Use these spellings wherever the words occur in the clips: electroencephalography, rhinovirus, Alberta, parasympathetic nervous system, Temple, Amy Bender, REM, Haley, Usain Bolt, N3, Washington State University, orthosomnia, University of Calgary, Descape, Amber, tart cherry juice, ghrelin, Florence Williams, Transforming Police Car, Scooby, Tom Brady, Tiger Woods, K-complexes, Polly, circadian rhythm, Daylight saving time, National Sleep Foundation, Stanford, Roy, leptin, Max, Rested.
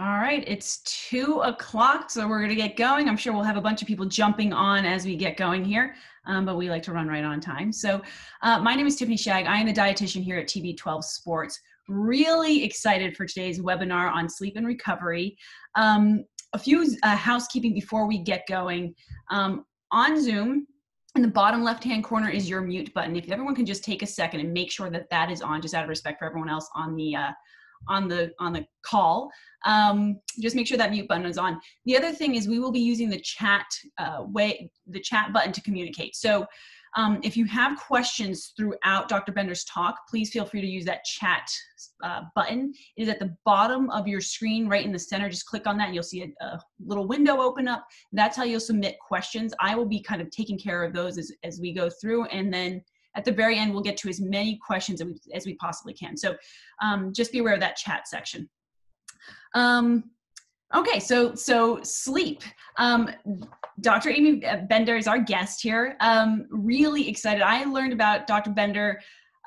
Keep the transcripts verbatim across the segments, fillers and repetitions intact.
All right, it's two o'clock, so we're going to get going. I'm sure we'll have a bunch of people jumping on as we get going here, um, but we like to run right on time. So uh, my name is Tiffany Chag. I am a dietitian here at T B twelve Sports. Really excited for today's webinar on sleep and recovery. Um, a few uh, housekeeping before we get going. Um, on Zoom, in the bottom left-hand corner is your mute button. If everyone can just take a second and make sure that that is on, just out of respect for everyone else on the uh, on the on the call. Um, just make sure that mute button is on. The other thing is we will be using the chat uh, way the chat button to communicate. So um, if you have questions throughout Doctor Bender's talk, please feel free to use that chat uh, button. It is at the bottom of your screen, right in the center. Just click on that and you'll see a, a little window open up. That's how you'll submit questions. I will be kind of taking care of those as, as we go through, and then at the very end, we'll get to as many questions as we, as we possibly can. So um, just be aware of that chat section. Um, okay, so so sleep. Um, Doctor Amy Bender is our guest here. Um, really excited. I learned about Doctor Bender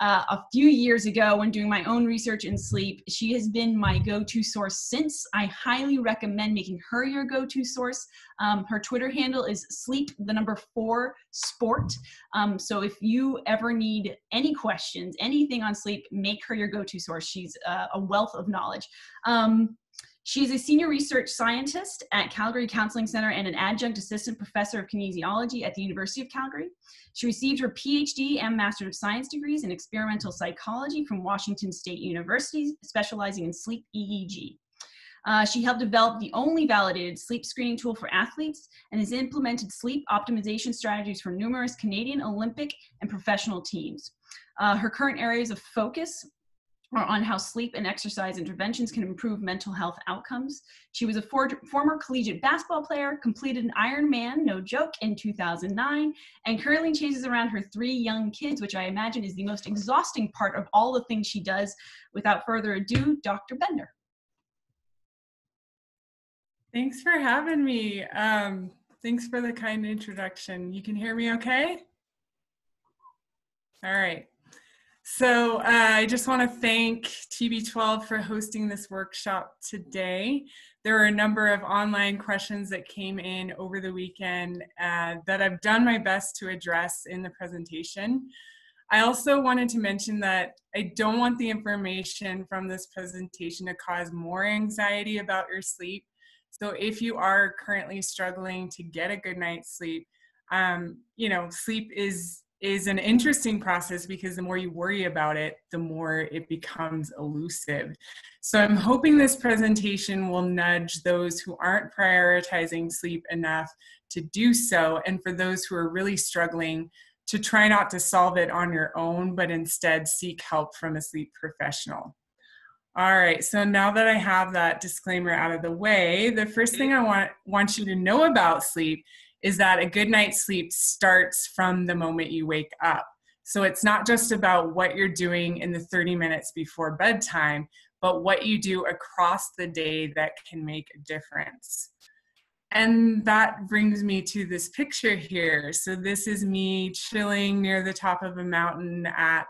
uh, a few years ago when doing my own research in sleep. She has been my go-to source since. I highly recommend making her your go-to source. Um, her Twitter handle is sleep, the number four, sport. Um, so if you ever need any questions, anything on sleep, make her your go-to source. She's uh, a wealth of knowledge. Um, she's a senior research scientist at Calgary Counseling Center and an adjunct assistant professor of kinesiology at the University of Calgary. She received her PhD and Master of Science degrees in experimental psychology from Washington State University, specializing in sleep E E G. Uh, she helped develop the only validated sleep screening tool for athletes and has implemented sleep optimization strategies for numerous Canadian Olympic and professional teams. Uh, her current areas of focus are on how sleep and exercise interventions can improve mental health outcomes. She was a for former collegiate basketball player, completed an Ironman, no joke, in two thousand nine, and currently chases around her three young kids, which I imagine is the most exhausting part of all the things she does. Without further ado, Doctor Bender. Thanks for having me. Um, thanks for the kind introduction. You can hear me okay? All right. So uh, I just want to thank T B twelve for hosting this workshop today. There were a number of online questions that came in over the weekend uh, that I've done my best to address in the presentation. I also wanted to mention that I don't want the information from this presentation to cause more anxiety about your sleep. So if you are currently struggling to get a good night's sleep, um, you know, sleep is, is an interesting process because the more you worry about it, the more it becomes elusive. So I'm hoping this presentation will nudge those who aren't prioritizing sleep enough to do so, and for those who are really struggling to try not to solve it on your own, but instead seek help from a sleep professional. All right, so now that I have that disclaimer out of the way, the first thing I want, want you to know about sleep is that a good night's sleep starts from the moment you wake up. So it's not just about what you're doing in the thirty minutes before bedtime, but what you do across the day that can make a difference. And that brings me to this picture here. So this is me chilling near the top of a mountain at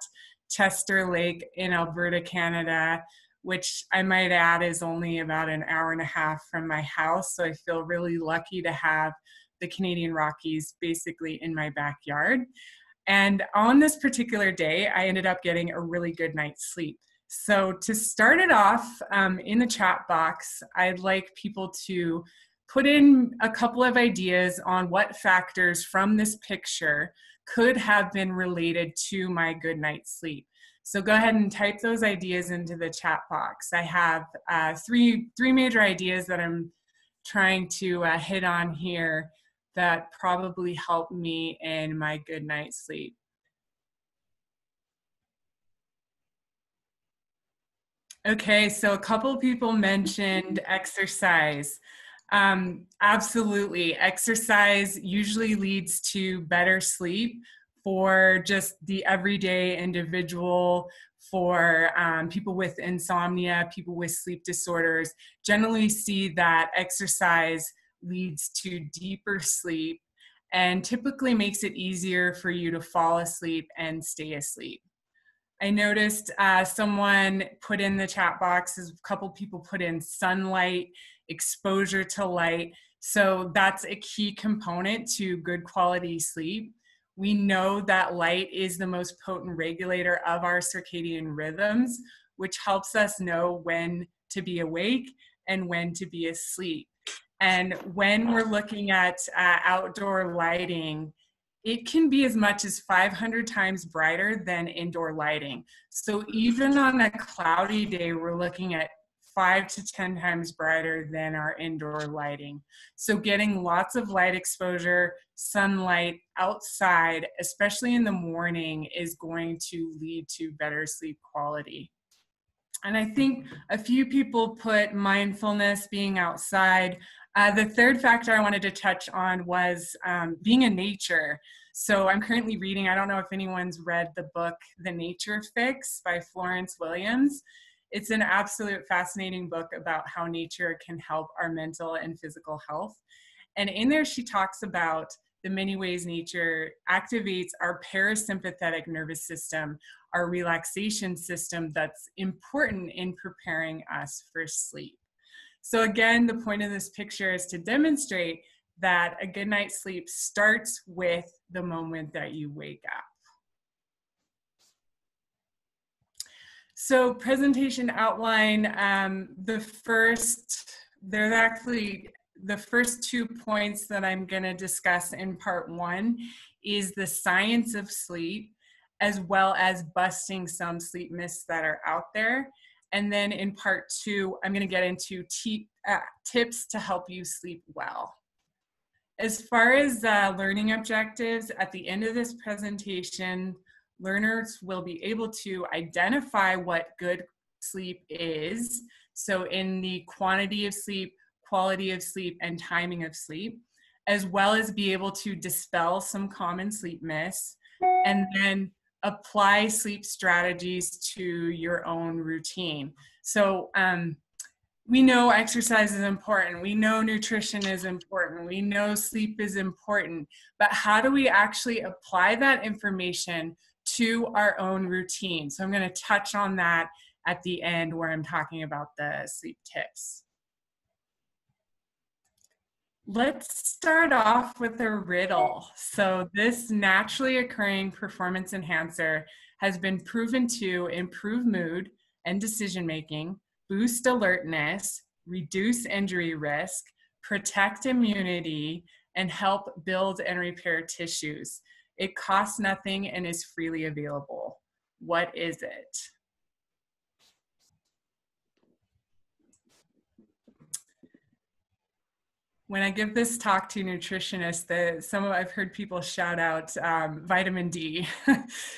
Chester Lake in Alberta, Canada, which I might add is only about an hour and a half from my house. So I feel really lucky to have the Canadian Rockies basically in my backyard. And on this particular day, I ended up getting a really good night's sleep. So to start it off, um, in the chat box, I'd like people to put in a couple of ideas on what factors from this picture could have been related to my good night's sleep. So go ahead and type those ideas into the chat box. I have uh, three, three major ideas that I'm trying to uh, hit on here that probably helped me in my good night's sleep. Okay, so a couple people mentioned exercise. Um, absolutely, exercise usually leads to better sleep for just the everyday individual, for um, people with insomnia, people with sleep disorders, generally see that exercise leads to deeper sleep and typically makes it easier for you to fall asleep and stay asleep. I noticed uh, someone put in the chat box, a couple people put in sunlight, exposure to light. So that's a key component to good quality sleep. We know that light is the most potent regulator of our circadian rhythms, which helps us know when to be awake and when to be asleep. And when we're looking at uh, outdoor lighting, it can be as much as five hundred times brighter than indoor lighting. So even on a cloudy day, we're looking at five to ten times brighter than our indoor lighting. So getting lots of light exposure, sunlight outside, especially in the morning, is going to lead to better sleep quality. And I think a few people put mindfulness, being outside. Uh, the third factor I wanted to touch on was um, being in nature. So I'm currently reading, I don't know if anyone's read the book, The Nature Fix by Florence Williams. It's an absolute fascinating book about how nature can help our mental and physical health. And in there, she talks about the many ways nature activates our parasympathetic nervous system, our relaxation system that's important in preparing us for sleep. So again, the point of this picture is to demonstrate that a good night's sleep starts with the moment that you wake up. So presentation outline, um, the first, there's actually the first two points that I'm gonna discuss in part one is the science of sleep, as well as busting some sleep myths that are out there. And then in part two, I'm gonna get into uh, tips to help you sleep well. As far as uh, learning objectives, at the end of this presentation, learners will be able to identify what good sleep is. So in the quantity of sleep, quality of sleep, and timing of sleep, as well as be able to dispel some common sleep myths, and then apply sleep strategies to your own routine. So um, we know exercise is important. We know nutrition is important. We know sleep is important. But how do we actually apply that information to our own routine? So I'm going to touch on that at the end where I'm talking about the sleep tips. Let's start off with a riddle. So this naturally occurring performance enhancer has been proven to improve mood and decision-making, boost alertness, reduce injury risk, protect immunity, and help build and repair tissues. It costs nothing and is freely available. What is it? When I give this talk to nutritionists, the, some of I've heard people shout out um, vitamin D.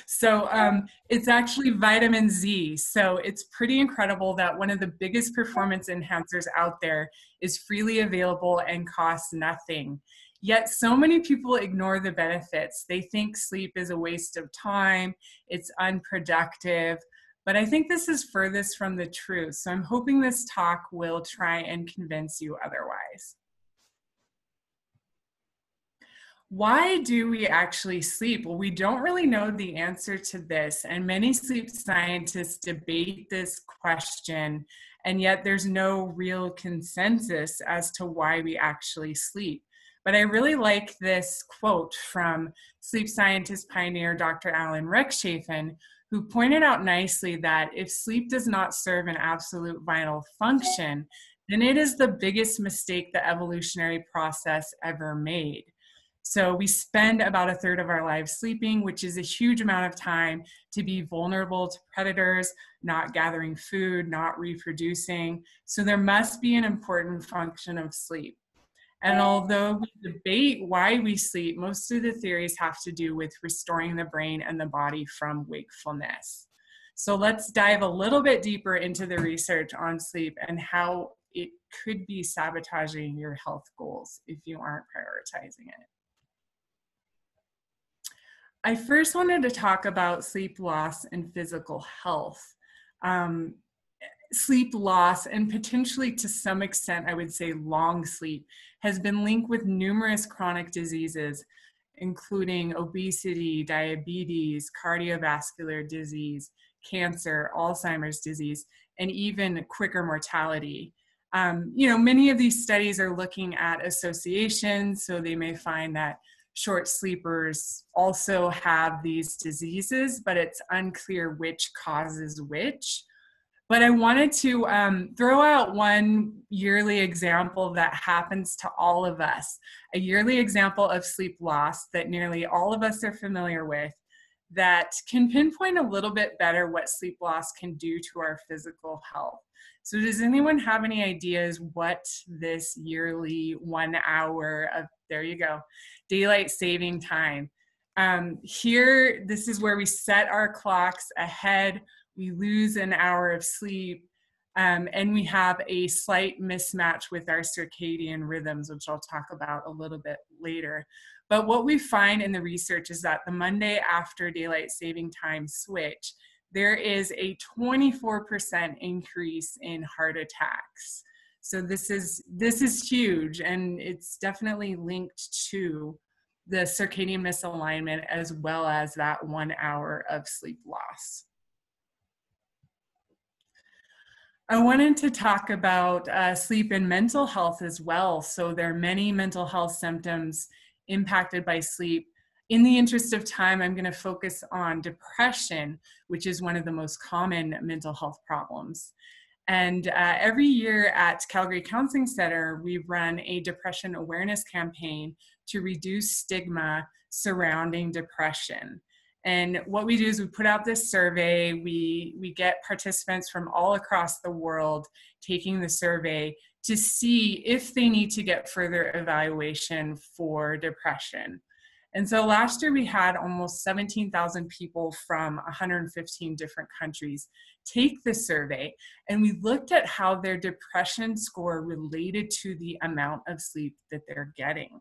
So um, it's actually vitamin Z. So it's pretty incredible that one of the biggest performance enhancers out there is freely available and costs nothing. Yet so many people ignore the benefits. They think sleep is a waste of time, it's unproductive, but I think this is furthest from the truth. So I'm hoping this talk will try and convince you otherwise. Why do we actually sleep? Well, we don't really know the answer to this, and many sleep scientists debate this question, and yet there's no real consensus as to why we actually sleep. But I really like this quote from sleep scientist pioneer Doctor Alan Rechtschaffen, who pointed out nicely that if sleep does not serve an absolute vital function, then it is the biggest mistake the evolutionary process ever made. So we spend about a third of our lives sleeping, which is a huge amount of time to be vulnerable to predators, not gathering food, not reproducing. So there must be an important function of sleep. And although we debate why we sleep, most of the theories have to do with restoring the brain and the body from wakefulness. So let's dive a little bit deeper into the research on sleep and how it could be sabotaging your health goals if you aren't prioritizing it. I first wanted to talk about sleep loss and physical health. Um, Sleep loss, and potentially to some extent, I would say long sleep, has been linked with numerous chronic diseases, including obesity, diabetes, cardiovascular disease, cancer, Alzheimer's disease, and even quicker mortality. Um, you know, many of these studies are looking at associations, so they may find that short sleepers also have these diseases, but it's unclear which causes which. But I wanted to um, throw out one yearly example that happens to all of us, a yearly example of sleep loss that nearly all of us are familiar with, that can pinpoint a little bit better what sleep loss can do to our physical health. So does anyone have any ideas what this yearly one hour of, there you go, daylight saving time? Um, here, this is where we set our clocks ahead. We lose an hour of sleep, um, and we have a slight mismatch with our circadian rhythms, which I'll talk about a little bit later. But what we find in the research is that the Monday after daylight saving time switch, there is a twenty-four percent increase in heart attacks. So this is, this is huge, and it's definitely linked to the circadian misalignment as well as that one hour of sleep loss. I wanted to talk about uh, sleep and mental health as well. So there are many mental health symptoms impacted by sleep. In the interest of time, I'm going to focus on depression, which is one of the most common mental health problems. And uh, every year at Calgary Counseling Center, we run a depression awareness campaign to reduce stigma surrounding depression. And what we do is we put out this survey, we, we get participants from all across the world taking the survey to see if they need to get further evaluation for depression. And so last year we had almost seventeen thousand people from one hundred fifteen different countries take the survey, and we looked at how their depression score related to the amount of sleep that they're getting.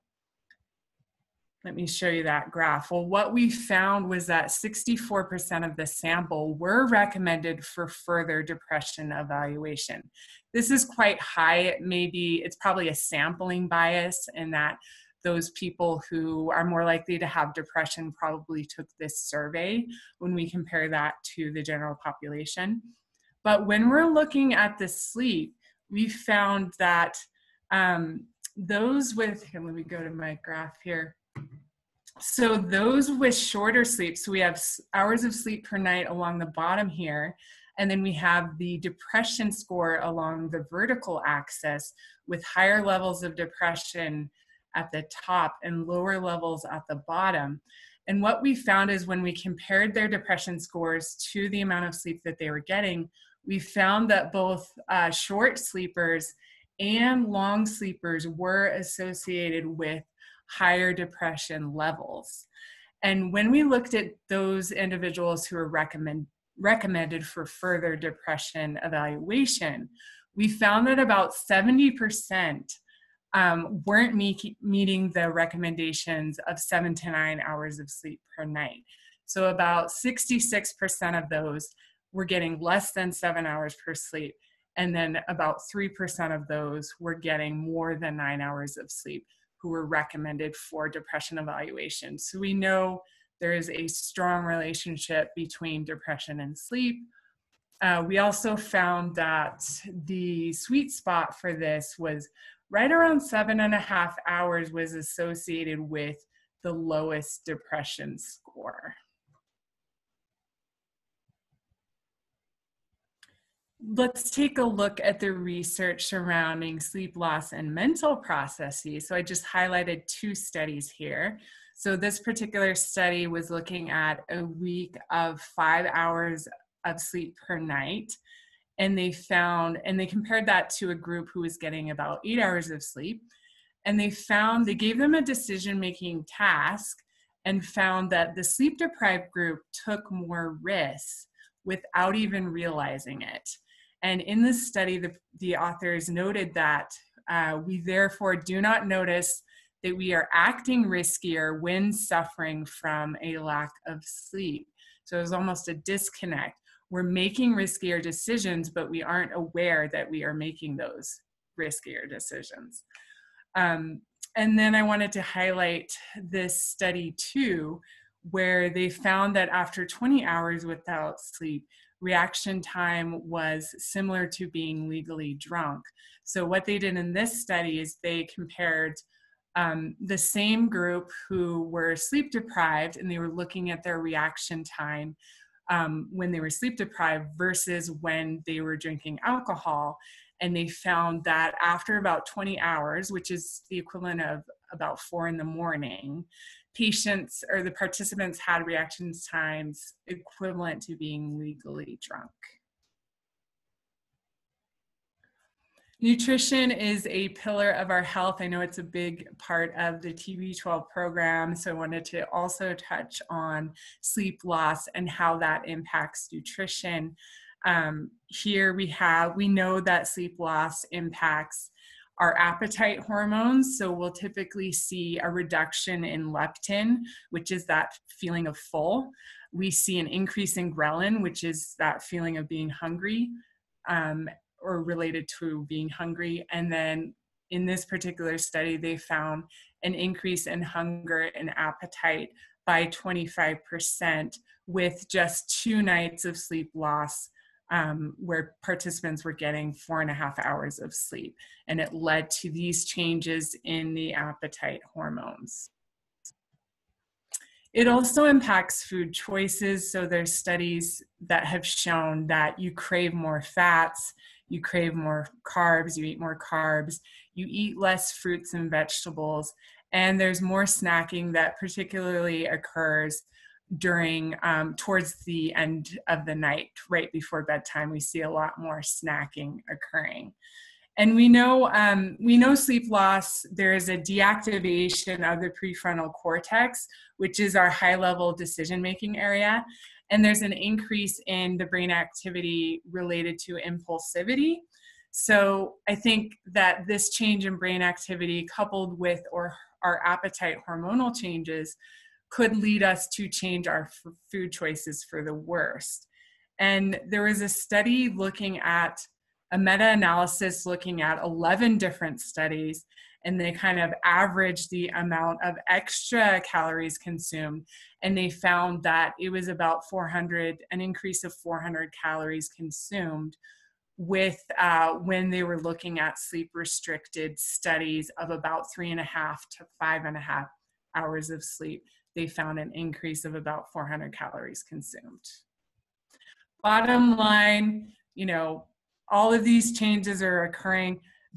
Let me show you that graph. Well, what we found was that sixty-four percent of the sample were recommended for further depression evaluation. This is quite high. Maybe it's probably a sampling bias in that those people who are more likely to have depression probably took this survey when we compare that to the general population. But when we're looking at the sleep, we found that um, those with, here, let me go to my graph here. So those with shorter sleep, so we have hours of sleep per night along the bottom here, and then we have the depression score along the vertical axis with higher levels of depression at the top and lower levels at the bottom. And what we found is when we compared their depression scores to the amount of sleep that they were getting, we found that both uh, short sleepers and long sleepers were associated with higher depression levels. And when we looked at those individuals who were recommend, recommended for further depression evaluation, we found that about seventy percent um, weren't meet, meeting the recommendations of seven to nine hours of sleep per night. So about sixty-six percent of those were getting less than seven hours per sleep, and then about three percent of those were getting more than nine hours of sleep, who were recommended for depression evaluation. So we know there is a strong relationship between depression and sleep. Uh, we also found that the sweet spot for this was right around seven and a half hours was associated with the lowest depression score. Let's take a look at the research surrounding sleep loss and mental processes. So I just highlighted two studies here. So this particular study was looking at a week of five hours of sleep per night. And they found, and they compared that to a group who was getting about eight hours of sleep. And they found, they gave them a decision-making task and found that the sleep-deprived group took more risks without even realizing it. And in this study, the, the authors noted that uh, we therefore do not notice that we are acting riskier when suffering from a lack of sleep. So it was almost a disconnect. We're making riskier decisions, but we aren't aware that we are making those riskier decisions. Um, and then I wanted to highlight this study too, where they found that after twenty hours without sleep, reaction time was similar to being legally drunk. So what they did in this study is they compared um, the same group who were sleep deprived, and they were looking at their reaction time um, when they were sleep deprived versus when they were drinking alcohol. And they found that after about twenty hours, which is the equivalent of about four in the morning, patients or the participants had reaction times equivalent to being legally drunk. Nutrition is a pillar of our health. I know it's a big part of the T B twelve program, so I wanted to also touch on sleep loss and how that impacts nutrition. Um, here we have, we know that sleep loss impacts our appetite hormones. So we'll typically see a reduction in leptin, which is that feeling of full. We see an increase in ghrelin, which is that feeling of being hungry um, or related to being hungry. And then in this particular study, they found an increase in hunger and appetite by twenty-five percent with just two nights of sleep loss, Um, where participants were getting four and a half hours of sleep. And it led to these changes in the appetite hormones. It also impacts food choices. So there's studies that have shown that you crave more fats, you crave more carbs, you eat more carbs, you eat less fruits and vegetables, and there's more snacking that particularly occurs during um, towards the end of the night, right before bedtime. We see a lot more snacking occurring. And we know, um, we know sleep loss, there is a deactivation of the prefrontal cortex, which is our high-level decision-making area. And there's an increase in the brain activity related to impulsivity. So I think that this change in brain activity coupled with or our appetite hormonal changes could lead us to change our food choices for the worst. And there was a study looking at a meta-analysis looking at eleven different studies, and they kind of averaged the amount of extra calories consumed, and they found that it was about four hundred, an increase of four hundred calories consumed with uh, when they were looking at sleep-restricted studies of about three and a half to five and a half hours of sleep. They found an increase of about four hundred calories consumed. Bottom line, you know, all of these changes are occurring,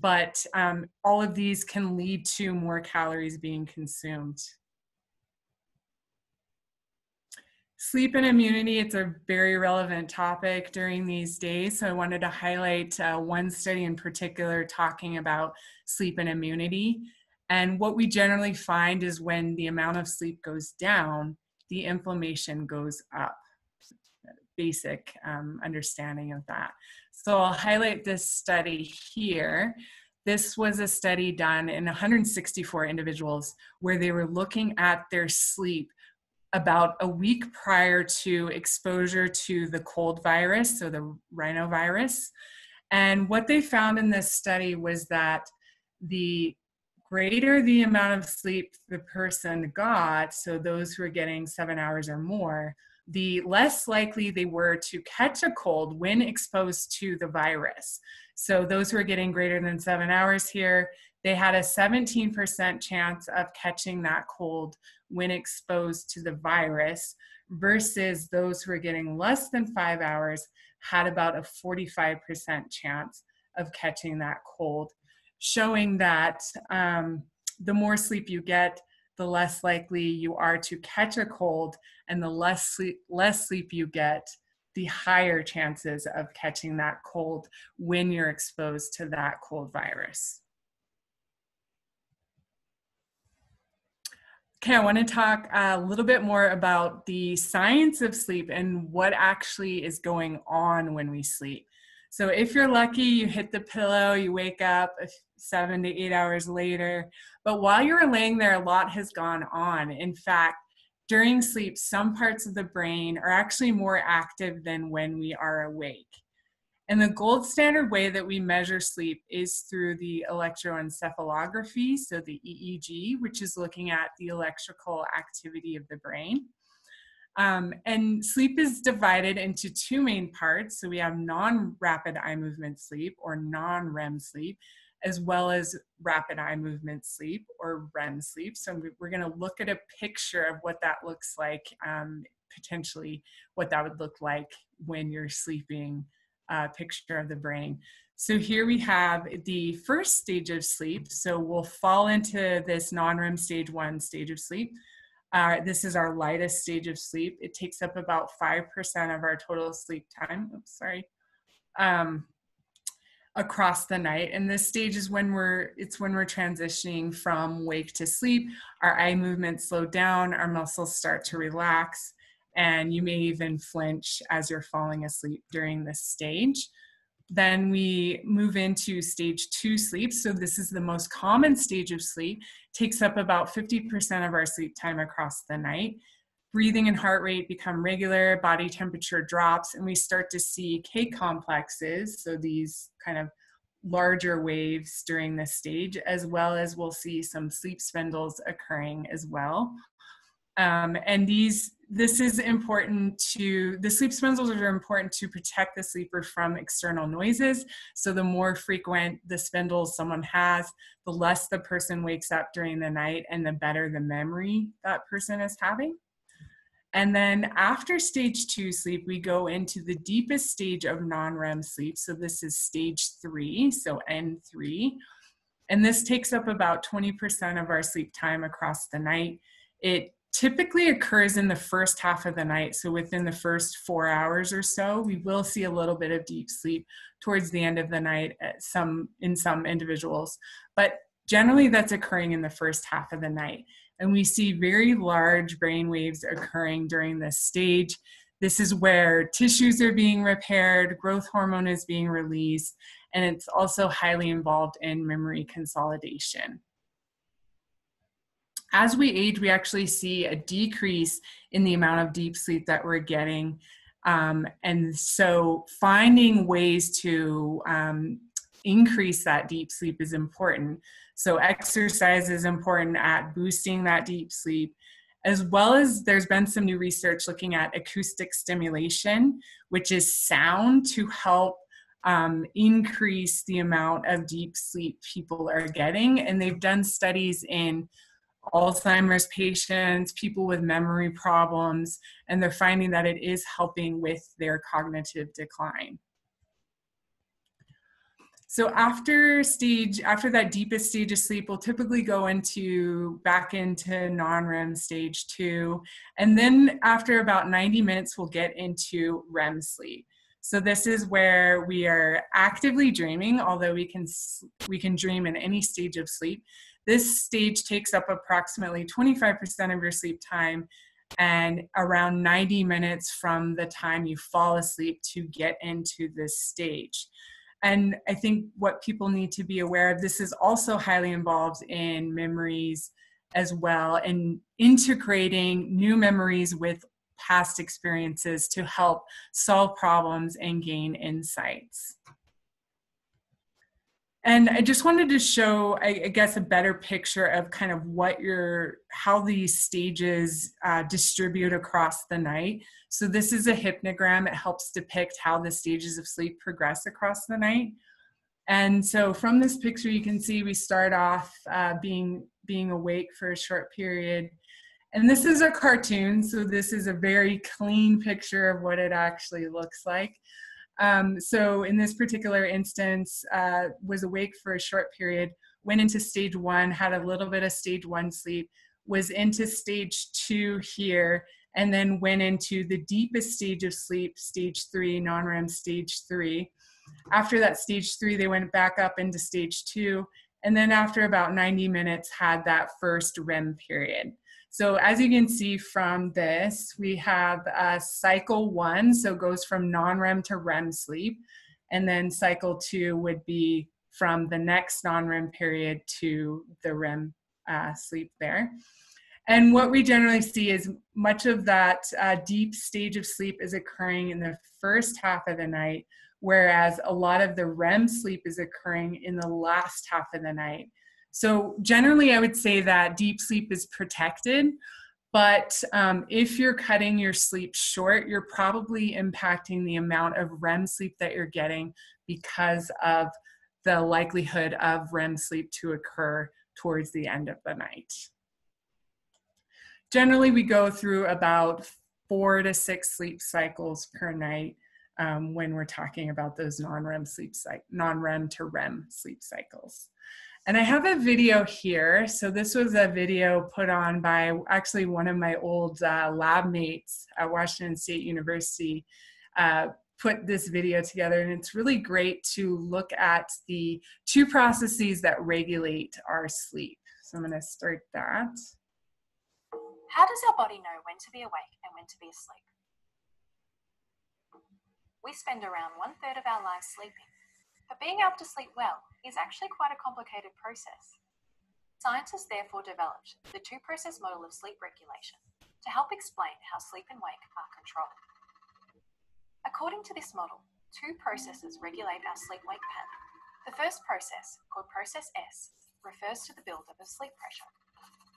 but um, all of these can lead to more calories being consumed. Sleep and immunity, it's a very relevant topic during these days. So I wanted to highlight uh, one study in particular talking about sleep and immunity. And what we generally find is when the amount of sleep goes down, the inflammation goes up. Basic um, understanding of that. So I'll highlight this study here. This was a study done in one hundred sixty-four individuals where they were looking at their sleep about a week prior to exposure to the cold virus, so the rhinovirus. And what they found in this study was that the greater the amount of sleep the person got, so those who are getting seven hours or more, the less likely they were to catch a cold when exposed to the virus. So those who are getting greater than seven hours here, they had a seventeen percent chance of catching that cold when exposed to the virus, versus those who are getting less than five hours had about a forty-five percent chance of catching that cold, showing that um, the more sleep you get, the less likely you are to catch a cold, and the less sleep, less sleep you get, the higher chances of catching that cold when you're exposed to that cold virus. Okay, I want to talk a little bit more about the science of sleep and what actually is going on when we sleep. So if you're lucky, you hit the pillow, you wake up seven to eight hours later. But while you were laying there, a lot has gone on. In fact, during sleep, some parts of the brain are actually more active than when we are awake. And the gold standard way that we measure sleep is through the electroencephalography, so the E E G, which is looking at the electrical activity of the brain. Um, and sleep is divided into two main parts. So we have non-rapid eye movement sleep, or non-R E M sleep, as well as rapid eye movement sleep, or R E M sleep. So we're going to look at a picture of what that looks like, um, potentially what that would look like when you're sleeping, uh, picture of the brain. So here we have the first stage of sleep. So we'll fall into this non-R E M stage one stage of sleep. Uh, this is our lightest stage of sleep. It takes up about five percent of our total sleep time, oops, sorry, um, across the night. And this stage is when we're, it's when we're transitioning from wake to sleep. Our eye movements slow down, our muscles start to relax, and you may even flinch as you're falling asleep during this stage. Then we move into stage two sleep. So this is the most common stage of sleep. Takes up about fifty percent of our sleep time across the night. Breathing and heart rate become regular, body temperature drops, and we start to see K-complexes, so these kind of larger waves during this stage, as well as we'll see some sleep spindles occurring as well. Um, and these, this is important to, the sleep spindles are important to protect the sleeper from external noises. So the more frequent the spindles someone has, the less the person wakes up during the night and the better the memory that person is having. And then after stage two sleep, we go into the deepest stage of non-R E M sleep. So this is stage three, so N three. And this takes up about twenty percent of our sleep time across the night. It typically occurs in the first half of the night. So within the first four hours or so, we will see a little bit of deep sleep towards the end of the night at some, in some individuals. But generally that's occurring in the first half of the night. And we see very large brain waves occurring during this stage. This is where tissues are being repaired, growth hormone is being released, and it's also highly involved in memory consolidation. As we age, we actually see a decrease in the amount of deep sleep that we're getting. Um, and so finding ways to um, increase that deep sleep is important. So exercise is important at boosting that deep sleep, as well as there's been some new research looking at acoustic stimulation, which is sound, to help Um, increase the amount of deep sleep people are getting. And they've done studies in Alzheimer's patients, people with memory problems, and they're finding that it is helping with their cognitive decline. So after stage, after that deepest stage of sleep, we'll typically go into, back into non-R E M stage two. And then after about ninety minutes, we'll get into R E M sleep. So this is where we are actively dreaming, although we can, we can dream in any stage of sleep. This stage takes up approximately twenty-five percent of your sleep time, and around ninety minutes from the time you fall asleep to get into this stage. And I think what people need to be aware of, this is also highly involved in memories as well, and integrating new memories with past experiences to help solve problems and gain insights. And I just wanted to show, I guess, a better picture of kind of what your, how these stages uh, distribute across the night. So this is a hypnogram. It helps depict how the stages of sleep progress across the night. And so from this picture, you can see we start off uh, being, being awake for a short period. And this is a cartoon, so this is a very clean picture of what it actually looks like. Um, so in this particular instance, uh, was awake for a short period, went into stage one, had a little bit of stage one sleep, was into stage two here, and then went into the deepest stage of sleep, stage three, non-R E M stage three. After that stage three, they went back up into stage two, and then after about ninety minutes, had that first R E M period. So as you can see from this, we have uh, cycle one, so it goes from non-R E M to R E M sleep, and then cycle two would be from the next non-R E M period to the R E M uh, sleep there. And what we generally see is much of that uh, deep stage of sleep is occurring in the first half of the night, whereas a lot of the R E M sleep is occurring in the last half of the night. So generally, I would say that deep sleep is protected, But um, if you're cutting your sleep short, you're probably impacting the amount of R E M sleep that you're getting because of the likelihood of R E M sleep to occur towards the end of the night. Generally, we go through about four to six sleep cycles per night um, when we're talking about those non-R E M sleep non-R E M to R E M sleep cycles. And I have a video here. So this was a video put on by actually one of my old uh, lab mates at Washington State University, uh, put this video together. And it's really great to look at the two processes that regulate our sleep. So I'm going to start that. How does our body know when to be awake and when to be asleep? We spend around one third of our lives sleeping, but being able to sleep well is actually quite a complicated process. Scientists therefore developed the two-process model of sleep regulation to help explain how sleep and wake are controlled. According to this model, two processes regulate our sleep-wake pattern. The first process, called process S, refers to the buildup of sleep pressure.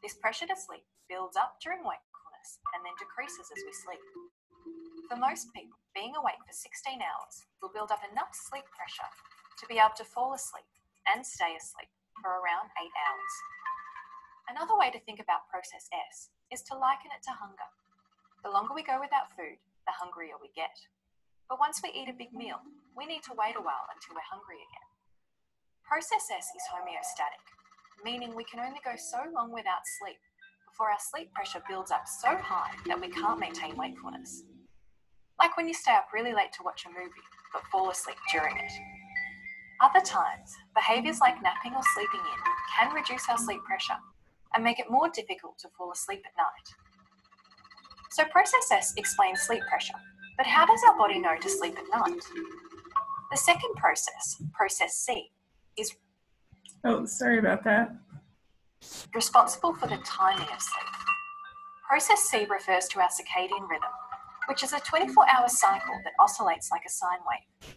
This pressure to sleep builds up during wakefulness and then decreases as we sleep. For most people, being awake for sixteen hours will build up enough sleep pressure to be able to fall asleep and stay asleep for around eight hours. Another way to think about process S is to liken it to hunger. The longer we go without food, the hungrier we get. But once we eat a big meal, we need to wait a while until we're hungry again. Process S is homeostatic, meaning we can only go so long without sleep before our sleep pressure builds up so high that we can't maintain wakefulness. Like when you stay up really late to watch a movie, but fall asleep during it. Other times, behaviours like napping or sleeping in can reduce our sleep pressure and make it more difficult to fall asleep at night. So process S explains sleep pressure, but how does our body know to sleep at night? The second process, process C, is Oh, sorry about that. responsible for the timing of sleep. Process C refers to our circadian rhythm, which is a twenty-four hour cycle that oscillates like a sine wave.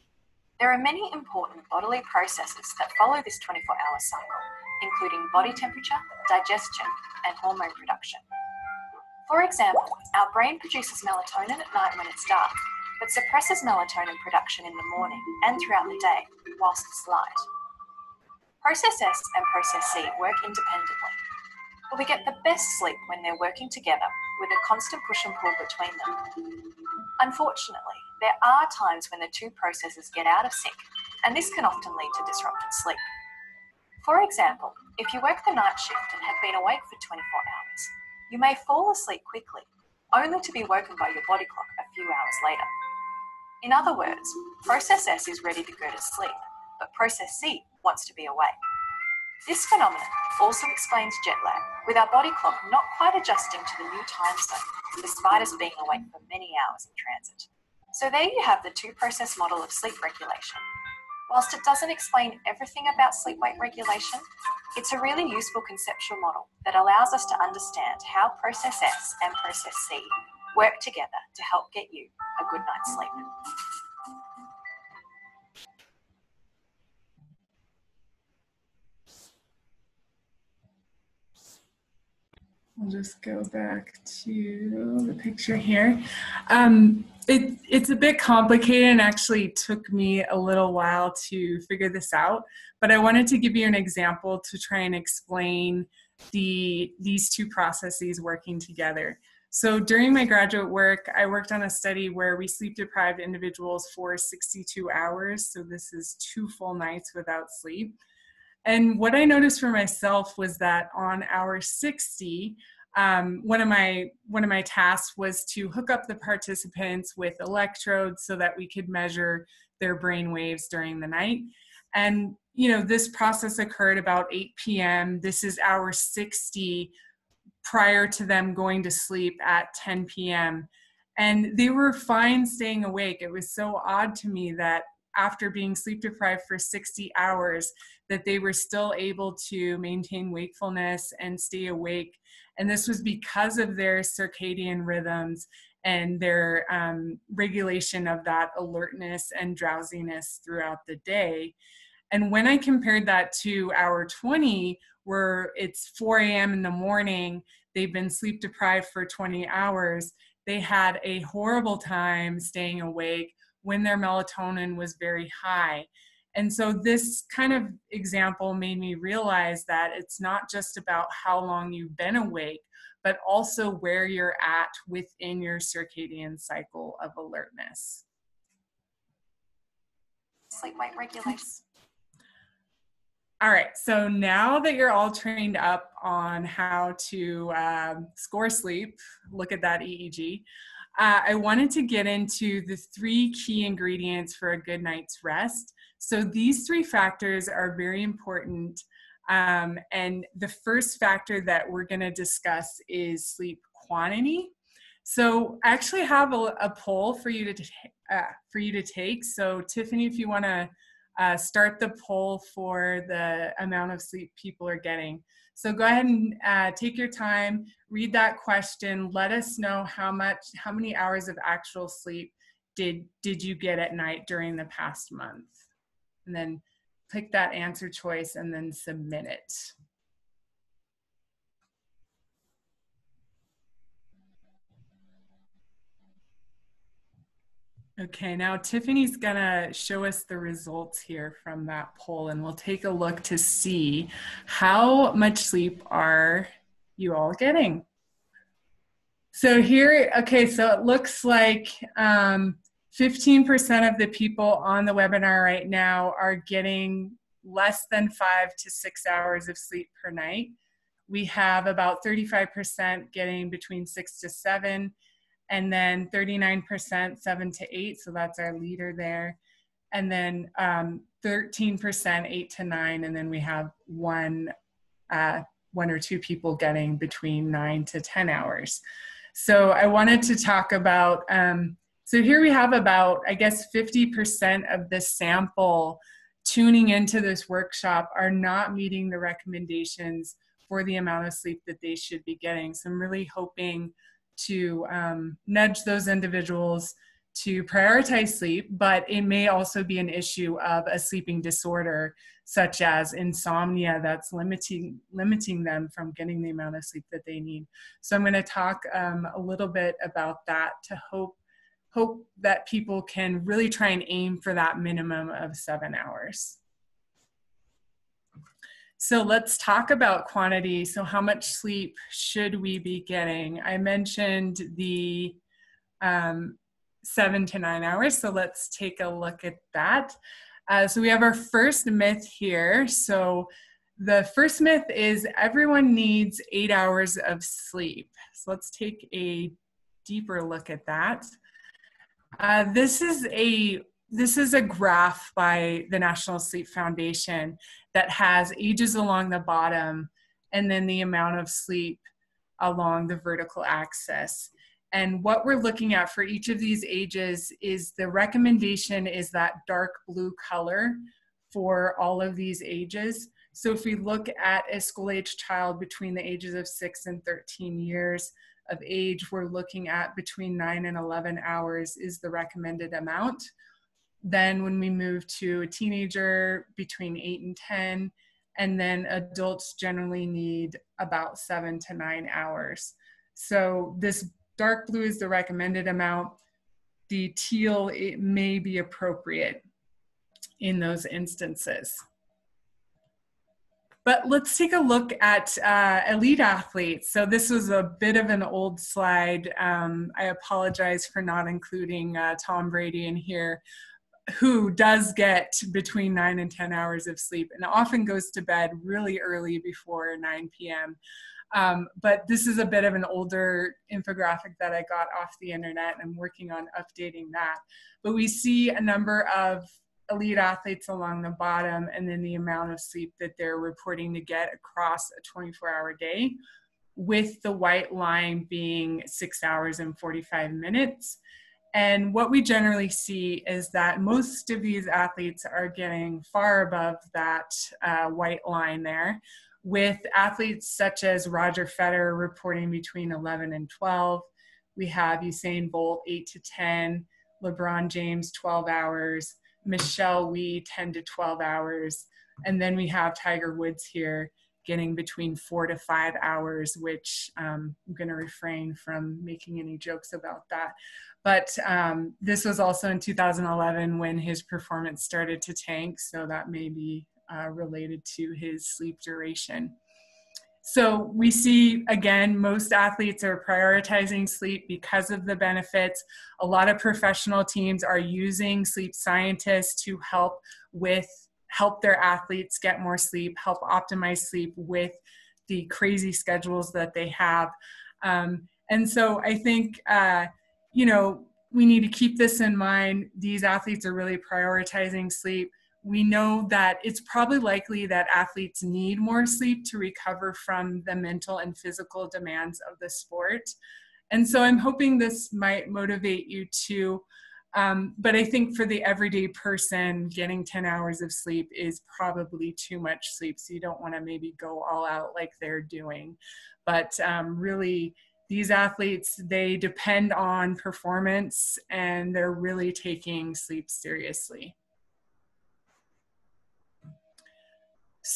There are many important bodily processes that follow this twenty-four hour cycle, including body temperature, digestion, and hormone production. For example, our brain produces melatonin at night when it's dark, but suppresses melatonin production in the morning and throughout the day whilst it's light. Process S and process C work independently, but we get the best sleep when they're working together with a constant push and pull between them. Unfortunately, there are times when the two processes get out of sync, and this can often lead to disrupted sleep. For example, if you work the night shift and have been awake for twenty-four hours, you may fall asleep quickly, only to be woken by your body clock a few hours later. In other words, process S is ready to go to sleep, but process C wants to be awake. This phenomenon also explains jet lag, with our body clock not quite adjusting to the new time zone, despite us being awake for many hours in transit. So there you have the two-process model of sleep regulation. Whilst it doesn't explain everything about sleep-wake regulation, it's a really useful conceptual model that allows us to understand how process S and process C work together to help get you a good night's sleep. I'll just go back to the picture here. Um, it, it's a bit complicated and actually took me a little while to figure this out, but I wanted to give you an example to try and explain the, these two processes working together. So during my graduate work, I worked on a study where we sleep deprived individuals for sixty-two hours. So this is two full nights without sleep. And what I noticed for myself was that on hour sixty, um, one of my one of my tasks was to hook up the participants with electrodes so that we could measure their brain waves during the night. And you know, this process occurred about eight p m This is hour sixty, prior to them going to sleep at ten p m And they were fine staying awake. It was so odd to me that after being sleep deprived for sixty hours, that they were still able to maintain wakefulness and stay awake. And this was because of their circadian rhythms and their um, regulation of that alertness and drowsiness throughout the day. And when I compared that to hour twenty, where it's four a m in the morning, they've been sleep deprived for twenty hours, they had a horrible time staying awake when their melatonin was very high. And so this kind of example made me realize that it's not just about how long you've been awake, but also where you're at within your circadian cycle of alertness. Sleep wake regulators. All right, so now that you're all trained up on how to uh, score sleep, look at that E E G, uh, I wanted to get into the three key ingredients for a good night's rest. So these three factors are very important. Um, and the first factor that we're going to discuss is sleep quantity. So I actually have a, a poll for you to uh, for you to take. So Tiffany, if you want to uh, start the poll for the amount of sleep people are getting. So go ahead and uh, take your time, read that question, let us know how much, how many hours of actual sleep did did you get at night during the past month, and then click that answer choice and then submit it. Okay, now Tiffany's gonna show us the results here from that poll, and we'll take a look to see how much sleep are you all getting. So here, okay, so it looks like um, fifteen percent of the people on the webinar right now are getting less than five to six hours of sleep per night. We have about thirty-five percent getting between six to seven, and then thirty-nine percent seven to eight, so that's our leader there. And then um, thirteen percent eight to nine, and then we have one, uh, one or two people getting between nine to ten hours. So I wanted to talk about, um, so here we have about, I guess, fifty percent of the sample tuning into this workshop are not meeting the recommendations for the amount of sleep that they should be getting. So I'm really hoping to um, nudge those individuals to prioritize sleep, but it may also be an issue of a sleeping disorder, such as insomnia, that's limiting, limiting them from getting the amount of sleep that they need. So I'm gonna talk um, a little bit about that to hope hope that people can really try and aim for that minimum of seven hours. So let's talk about quantity. So how much sleep should we be getting? I mentioned the um, seven to nine hours, so let's take a look at that. Uh, so we have our first myth here. So the first myth is everyone needs eight hours of sleep. So let's take a deeper look at that. Uh, this is a this is a graph by the National Sleep Foundation that has ages along the bottom and then the amount of sleep along the vertical axis. And what we're looking at for each of these ages is the recommendation is that dark blue color for all of these ages. So if we look at a school-aged child between the ages of six and thirteen years, of age, we're looking at between nine and eleven hours is the recommended amount. Then when we move to a teenager, between eight and ten, and then adults generally need about seven to nine hours. So this dark blue is the recommended amount. The teal, it may be appropriate in those instances. But let's take a look at uh, elite athletes. So this was a bit of an old slide. Um, I apologize for not including uh, Tom Brady in here, who does get between nine and ten hours of sleep and often goes to bed really early before nine p m Um, but this is a bit of an older infographic that I got off the internet, and I'm working on updating that. But we see a number of elite athletes along the bottom, and then the amount of sleep that they're reporting to get across a twenty-four hour day, with the white line being six hours and forty-five minutes. And what we generally see is that most of these athletes are getting far above that uh, white line there, with athletes such as Roger Federer reporting between eleven and twelve. We have Usain Bolt, eight to ten, LeBron James, twelve hours, Michelle Wee, ten to twelve hours. And then we have Tiger Woods here getting between four to five hours, which um, I'm going to refrain from making any jokes about that. But um, this was also in two thousand eleven when his performance started to tank, so that may be uh, related to his sleep duration. So we see, again, most athletes are prioritizing sleep because of the benefits. A lot of professional teams are using sleep scientists to help with help their athletes get more sleep, help optimize sleep with the crazy schedules that they have. Um, and so I think, uh, you know, we need to keep this in mind. These athletes are really prioritizing sleep. We know that it's probably likely that athletes need more sleep to recover from the mental and physical demands of the sport. And so I'm hoping this might motivate you to Um, but I think for the everyday person, getting ten hours of sleep is probably too much sleep. So you don't want to maybe go all out like they're doing. But um, really, these athletes, they depend on performance and they're really taking sleep seriously.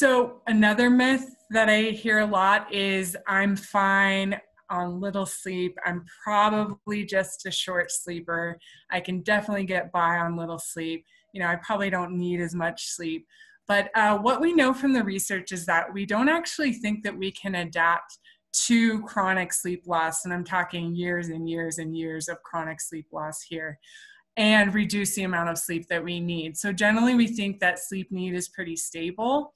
So another myth that I hear a lot is, I'm fine on little sleep. I'm probably just a short sleeper. I can definitely get by on little sleep. You know, I probably don't need as much sleep. But uh, what we know from the research is that we don't actually think that we can adapt to chronic sleep loss. And I'm talking years and years and years of chronic sleep loss here, and reduce the amount of sleep that we need. So generally we think that sleep need is pretty stable.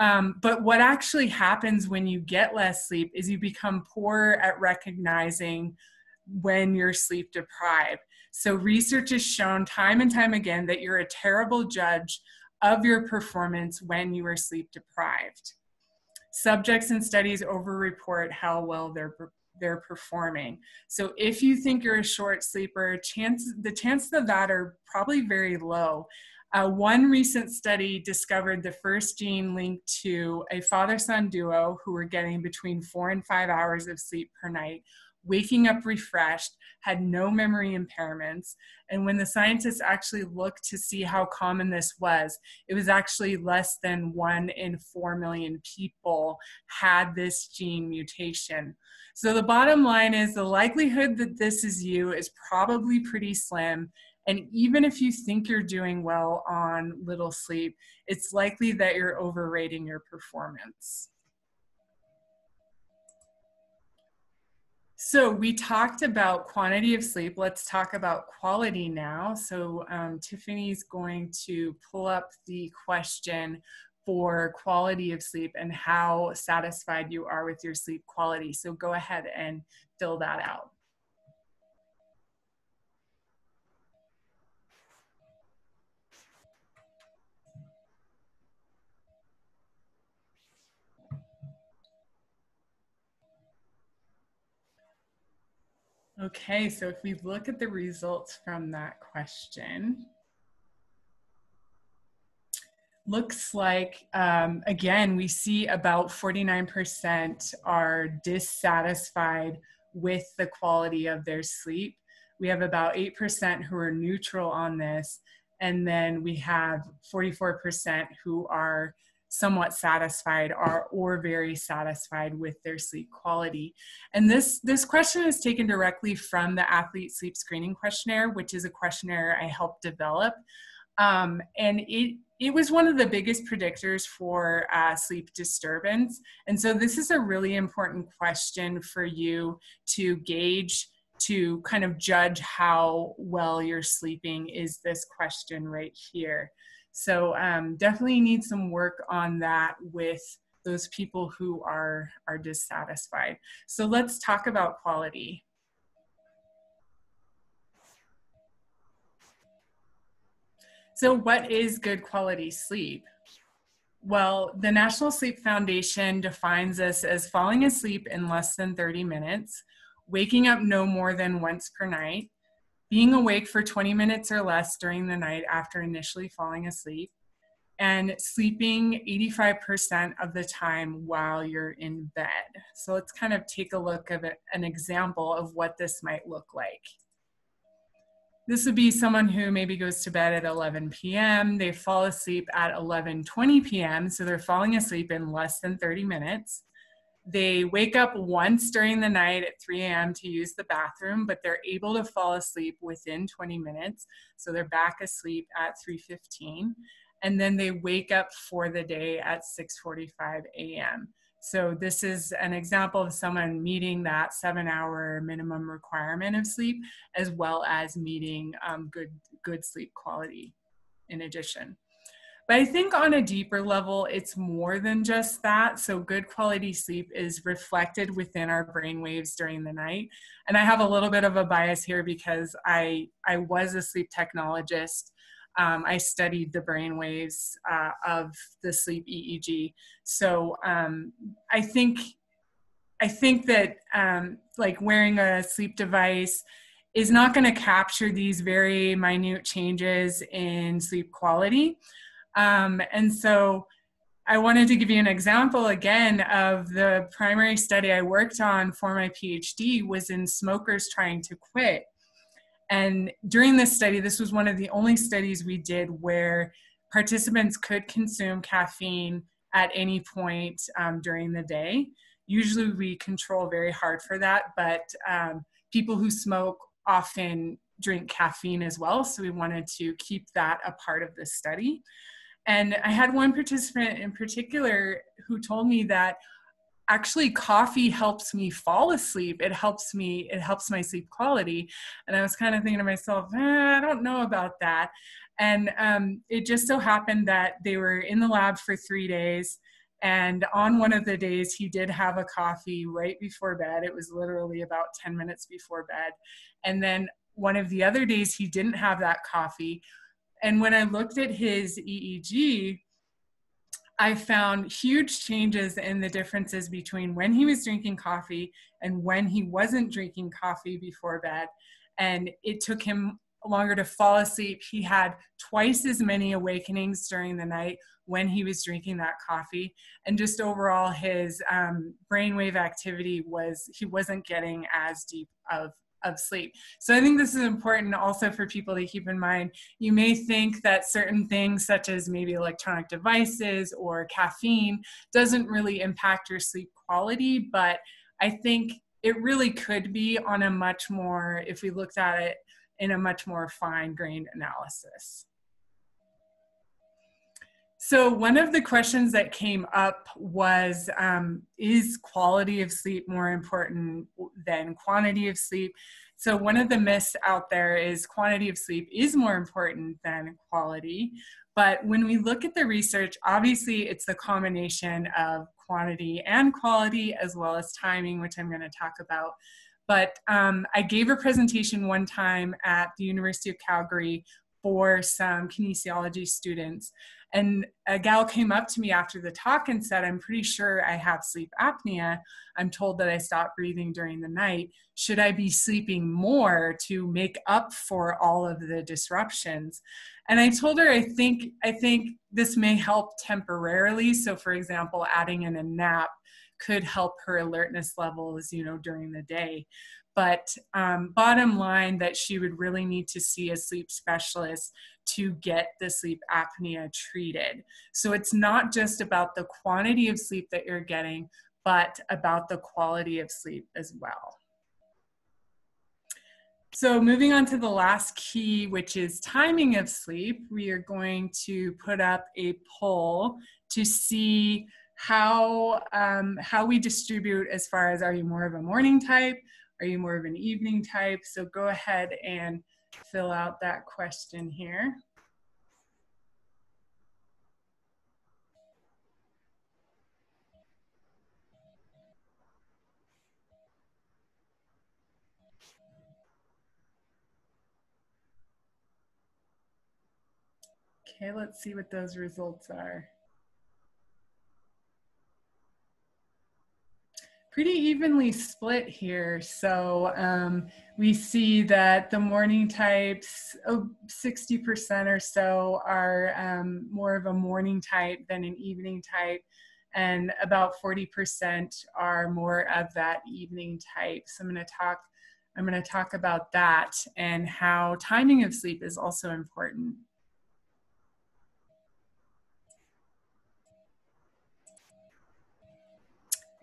Um, but what actually happens when you get less sleep is you become poorer at recognizing when you're sleep deprived. So research has shown time and time again that you're a terrible judge of your performance when you are sleep deprived. Subjects in studies overreport how well they're, they're performing. So if you think you're a short sleeper, chance, the chances of that are probably very low. Uh, one recent study discovered the first gene linked to a father-son duo who were getting between four and five hours of sleep per night, waking up refreshed, had no memory impairments. And when the scientists actually looked to see how common this was, it was actually less than one in four million people had this gene mutation. So the bottom line is the likelihood that this is you is probably pretty slim. And even if you think you're doing well on little sleep, it's likely that you're overrating your performance. So we talked about quantity of sleep. Let's talk about quality now. So um, Tiffany's going to pull up the question for quality of sleep and how satisfied you are with your sleep quality. So go ahead and fill that out. Okay, so if we look at the results from that question, looks like, um, again, we see about forty-nine percent are dissatisfied with the quality of their sleep. We have about eight percent who are neutral on this, and then we have forty-four percent who are somewhat satisfied or, or very satisfied with their sleep quality. And this, this question is taken directly from the Athlete Sleep Screening Questionnaire, which is a questionnaire I helped develop. Um, and it, it was one of the biggest predictors for uh, sleep disturbance. And so this is a really important question for you to gauge, to kind of judge how well you're sleeping, is this question right here. So um, definitely need some work on that with those people who are, are dissatisfied. So let's talk about quality. So what is good quality sleep? Well, the National Sleep Foundation defines this as falling asleep in less than thirty minutes, waking up no more than once per night, being awake for twenty minutes or less during the night after initially falling asleep, and sleeping eighty-five percent of the time while you're in bed. So let's kind of take a look at an example of what this might look like. This would be someone who maybe goes to bed at eleven p m They fall asleep at eleven twenty p m So they're falling asleep in less than thirty minutes. They wake up once during the night at three a m to use the bathroom, but they're able to fall asleep within twenty minutes. So they're back asleep at three fifteen. And then they wake up for the day at six forty-five a m So this is an example of someone meeting that seven hour minimum requirement of sleep, as well as meeting um, good, good sleep quality in addition. But I think on a deeper level, it's more than just that. So good quality sleep is reflected within our brain waves during the night. And I have a little bit of a bias here because I, I was a sleep technologist. Um, I studied the brain waves uh, of the sleep E E G. So um, I think I think that um, like wearing a sleep device is not going to capture these very minute changes in sleep quality. Um, and so I wanted to give you an example again of the primary study I worked on for my PhD was in smokers trying to quit. And during this study, this was one of the only studies we did where participants could consume caffeine at any point um, during the day. Usually we control very hard for that, but um, people who smoke often drink caffeine as well. So we wanted to keep that a part of the study. And I had one participant in particular who told me that actually, coffee helps me fall asleep. It helps me, it helps my sleep quality. And I was kind of thinking to myself, eh, I don't know about that. And um, it just so happened that they were in the lab for three days. And on one of the days, he did have a coffee right before bed. It was literally about ten minutes before bed. And then one of the other days, he didn't have that coffee. And when I looked at his E E G, I found huge changes in the differences between when he was drinking coffee and when he wasn't drinking coffee before bed. And it took him longer to fall asleep. He had twice as many awakenings during the night when he was drinking that coffee. And just overall, his um, brainwave activity was, he wasn't getting as deep of of sleep. So I think this is important also for people to keep in mind. You may think that certain things such as maybe electronic devices or caffeine doesn't really impact your sleep quality, but I think it really could be on a much more, if we looked at it in a much more fine-grained analysis. So one of the questions that came up was, um, is quality of sleep more important than quantity of sleep? So one of the myths out there is quantity of sleep is more important than quality. But when we look at the research, obviously it's the combination of quantity and quality, as well as timing, which I'm going to talk about. But um, I gave a presentation one time at the University of Calgary for some kinesiology students. And a gal came up to me after the talk and said, I'm pretty sure I have sleep apnea. I'm told that I stop breathing during the night. Should I be sleeping more to make up for all of the disruptions? And I told her, I think, I think this may help temporarily. So for example, adding in a nap could help her alertness levels, you know, during the day. But um, bottom line, that she would really need to see a sleep specialist to get the sleep apnea treated. So it's not just about the quantity of sleep that you're getting, but about the quality of sleep as well. So moving on to the last key, which is timing of sleep, we are going to put up a poll to see how, um, how we distribute as far as, are you more of a morning type? Are you more of an evening type? So go ahead and fill out that question here. Okay, let's see what those results are. Pretty evenly split here. So um, we see that the morning types, oh, sixty percent or so are um, more of a morning type than an evening type. And about forty percent are more of that evening type. So I'm gonna talk I'm going to talk about that and how timing of sleep is also important.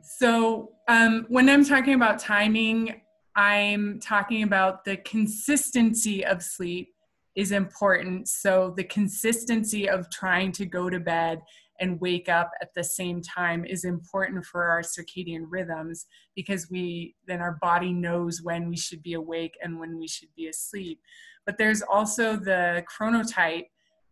So um, when I'm talking about timing, I'm talking about the consistency of sleep is important. So the consistency of trying to go to bed and wake up at the same time is important for our circadian rhythms, because we then our body knows when we should be awake and when we should be asleep. But there's also the chronotype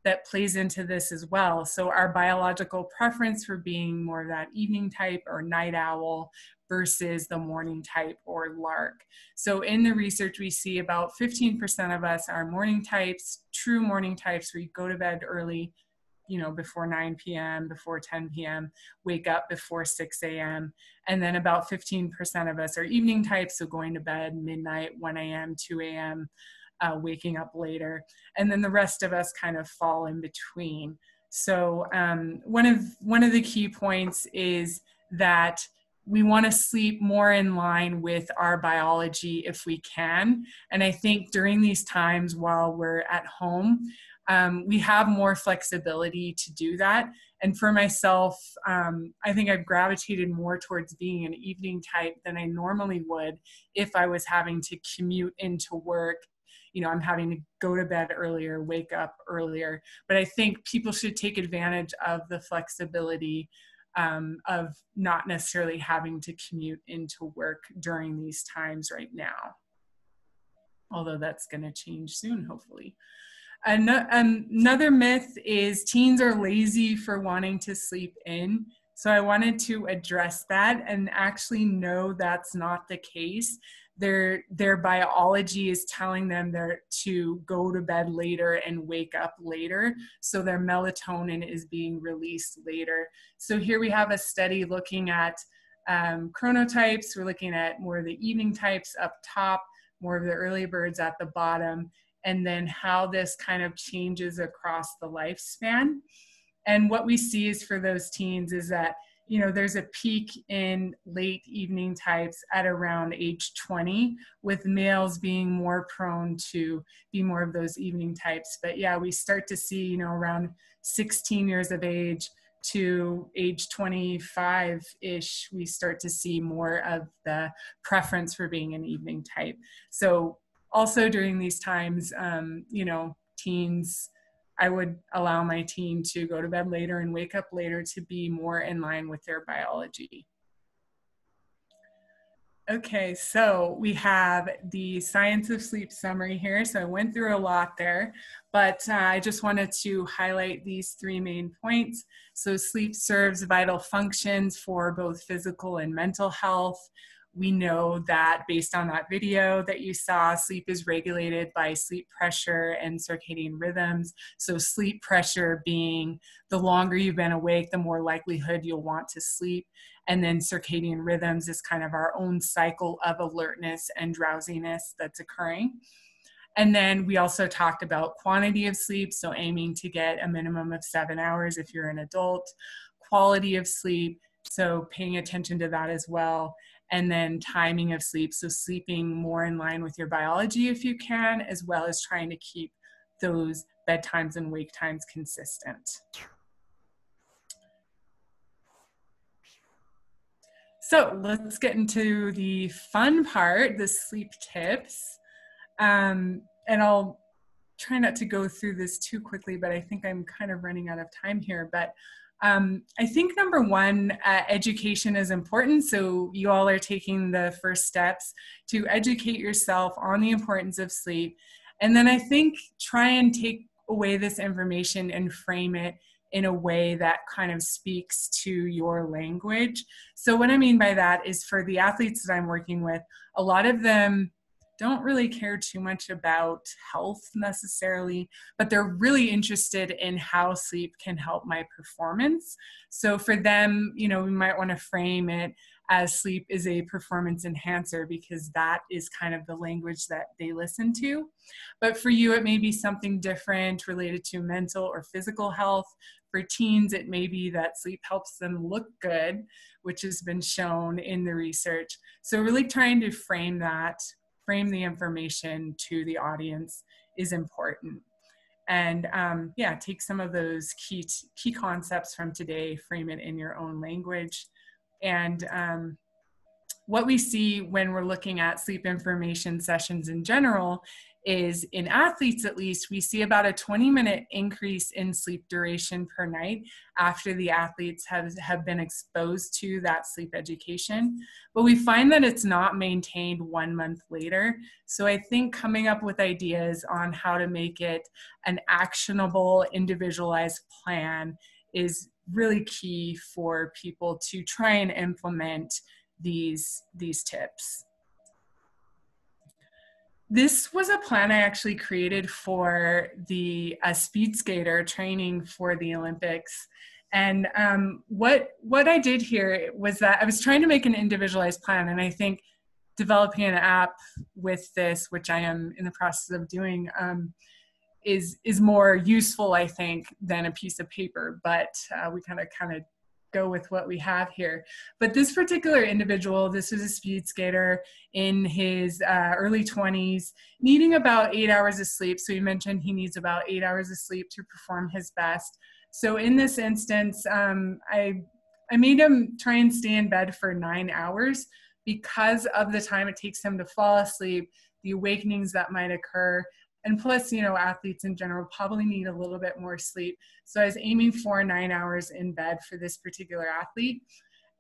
that plays into this as well. So our biological preference for being more of that evening type or night owl versus the morning type or lark. So in the research, we see about fifteen percent of us are morning types, true morning types, where you go to bed early, you know, before nine P M, before ten P M, wake up before six A M. And then about fifteen percent of us are evening types, so going to bed midnight, one A M, two A M, uh, waking up later. And then the rest of us kind of fall in between. So um, one of, one of the key points is that we want to sleep more in line with our biology if we can. And I think during these times while we're at home, Um, we have more flexibility to do that. And for myself, um, I think I've gravitated more towards being an evening type than I normally would if I was having to commute into work. You know, I'm having to go to bed earlier, wake up earlier. But I think people should take advantage of the flexibility um, of not necessarily having to commute into work during these times right now. Although that's going to change soon, hopefully. Another myth is teens are lazy for wanting to sleep in. So I wanted to address that, and actually no, that's not the case. Their, their biology is telling them they're to go to bed later and wake up later. So their melatonin is being released later. So here we have a study looking at um, chronotypes. We're looking at more of the evening types up top, more of the early birds at the bottom, and then how this kind of changes across the lifespan. And what we see is for those teens is that, you know, there's a peak in late evening types at around age twenty, with males being more prone to be more of those evening types. But yeah, we start to see, you know, around sixteen years of age to age twenty-five-ish, we start to see more of the preference for being an evening type. So also during these times, um, you know, teens, I would allow my teen to go to bed later and wake up later to be more in line with their biology. Okay, so we have the science of sleep summary here. So I went through a lot there, but uh, I just wanted to highlight these three main points. So sleep serves vital functions for both physical and mental health. We know that based on that video that you saw, sleep is regulated by sleep pressure and circadian rhythms. So sleep pressure being the longer you've been awake, the more likelihood you'll want to sleep. And then circadian rhythms is kind of our own cycle of alertness and drowsiness that's occurring. And then we also talked about quantity of sleep, so aiming to get a minimum of seven hours if you're an adult. Quality of sleep, so paying attention to that as well. And then timing of sleep, so sleeping more in line with your biology if you can, as well as trying to keep those bedtimes and wake times consistent. So let's get into the fun part, the sleep tips. Um, and I'll try not to go through this too quickly, but I think I'm kind of running out of time here. But Um, I think number one, uh, education is important. So you all are taking the first steps to educate yourself on the importance of sleep. And then I think try and take away this information and frame it in a way that kind of speaks to your language. So what I mean by that is for the athletes that I'm working with, a lot of them don't really care too much about health necessarily, but they're really interested in how sleep can help my performance. So for them, you know, we might want to frame it as sleep is a performance enhancer, because that is kind of the language that they listen to. But for you, it may be something different related to mental or physical health. For teens, it may be that sleep helps them look good, which has been shown in the research. So really trying to frame that frame the information to the audience is important. And um, yeah, take some of those key, key concepts from today, frame it in your own language. And um, what we see when we're looking at sleep information sessions in general is, in athletes at least, we see about a twenty minute increase in sleep duration per night after the athletes have, have been exposed to that sleep education. But we find that it's not maintained one month later. So I think coming up with ideas on how to make it an actionable, individualized plan is really key for people to try and implement these, these tips. This was a plan I actually created for the uh, speed skater training for the Olympics. And um, what, what I did here was that I was trying to make an individualized plan. And I think developing an app with this, which I am in the process of doing, um, is, is more useful, I think, than a piece of paper. But uh, we kind of kind of go with what we have here. But this particular individual, this was a speed skater in his uh, early twenties, needing about eight hours of sleep. So he mentioned he needs about eight hours of sleep to perform his best. So in this instance, um, I, I made him try and stay in bed for nine hours because of the time it takes him to fall asleep, the awakenings that might occur. And plus, you know, athletes in general probably need a little bit more sleep. So I was aiming for nine hours in bed for this particular athlete.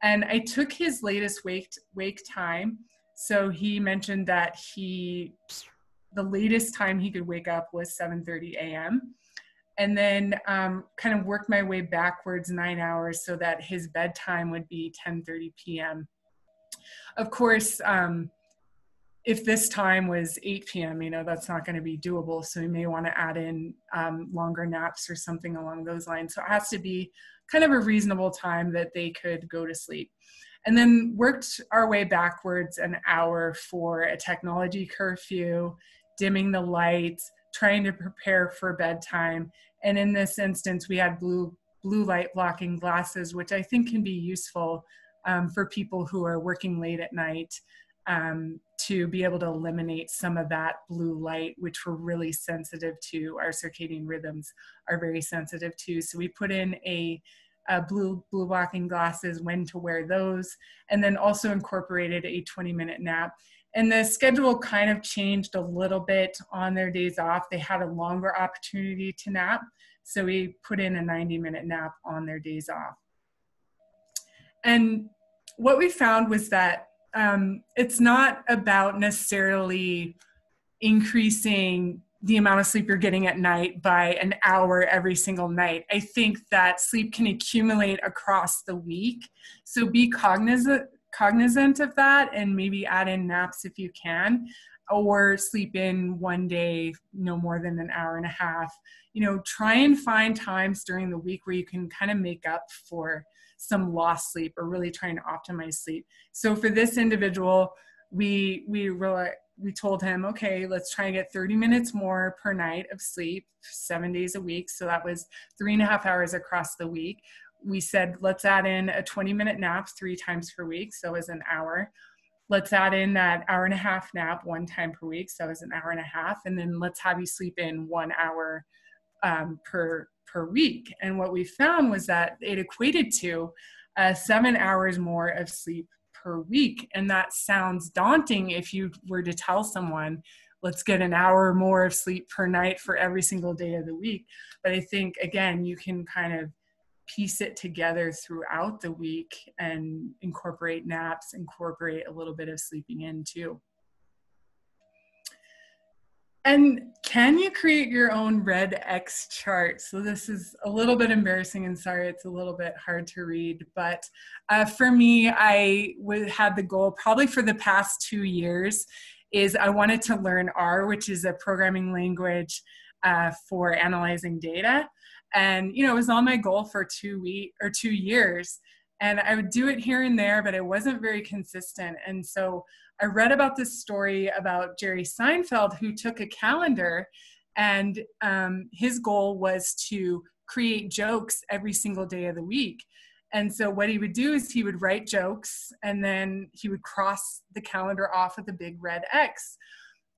And I took his latest wake, wake time. So he mentioned that he, the latest time he could wake up was seven thirty a m And then um, kind of worked my way backwards nine hours so that his bedtime would be ten thirty p m Of course, um, if this time was eight p m, you know, that's not going to be doable. So we may want to add in um, longer naps or something along those lines. So it has to be kind of a reasonable time that they could go to sleep. And then worked our way backwards an hour for a technology curfew, dimming the lights, trying to prepare for bedtime. And in this instance, we had blue, blue light blocking glasses, which I think can be useful um, for people who are working late at night. Um, to be able to eliminate some of that blue light, which we're really sensitive to, our circadian rhythms are very sensitive to. So we put in a, a blue, blue blocking glasses, when to wear those, and then also incorporated a twenty minute nap. And the schedule kind of changed a little bit on their days off. They had a longer opportunity to nap. So we put in a ninety minute nap on their days off. And what we found was that Um, it's not about necessarily increasing the amount of sleep you're getting at night by an hour every single night. I think that sleep can accumulate across the week. So be cognizant, cognizant of that, and maybe add in naps if you can, or sleep in one day, no more than an hour and a half. You know, try and find times during the week where you can kind of make up for some lost sleep, or really trying to optimize sleep. So for this individual, we we really, we told him, okay, let's try and get thirty minutes more per night of sleep, seven days a week. So that was three and a half hours across the week. We said, let's add in a twenty minute nap three times per week. So it was an hour. Let's add in that hour and a half nap one time per week. So it was an hour and a half. And then let's have you sleep in one hour um, per per week. And what we found was that it equated to uh, seven hours more of sleep per week. And that sounds daunting if you were to tell someone, let's get an hour more of sleep per night for every single day of the week. But I think, again, you can kind of piece it together throughout the week and incorporate naps, incorporate a little bit of sleeping in too. And can you create your own red X chart? So this is a little bit embarrassing, and sorry, it's a little bit hard to read. But uh, for me, I had the goal probably for the past two years is I wanted to learn R, which is a programming language uh, for analyzing data. And, you know, it was on my goal for two week or two years. And I would do it here and there, but it wasn't very consistent. And so I read about this story about Jerry Seinfeld, who took a calendar, and um, his goal was to create jokes every single day of the week. And so what he would do is he would write jokes, and then he would cross the calendar off with a big red X.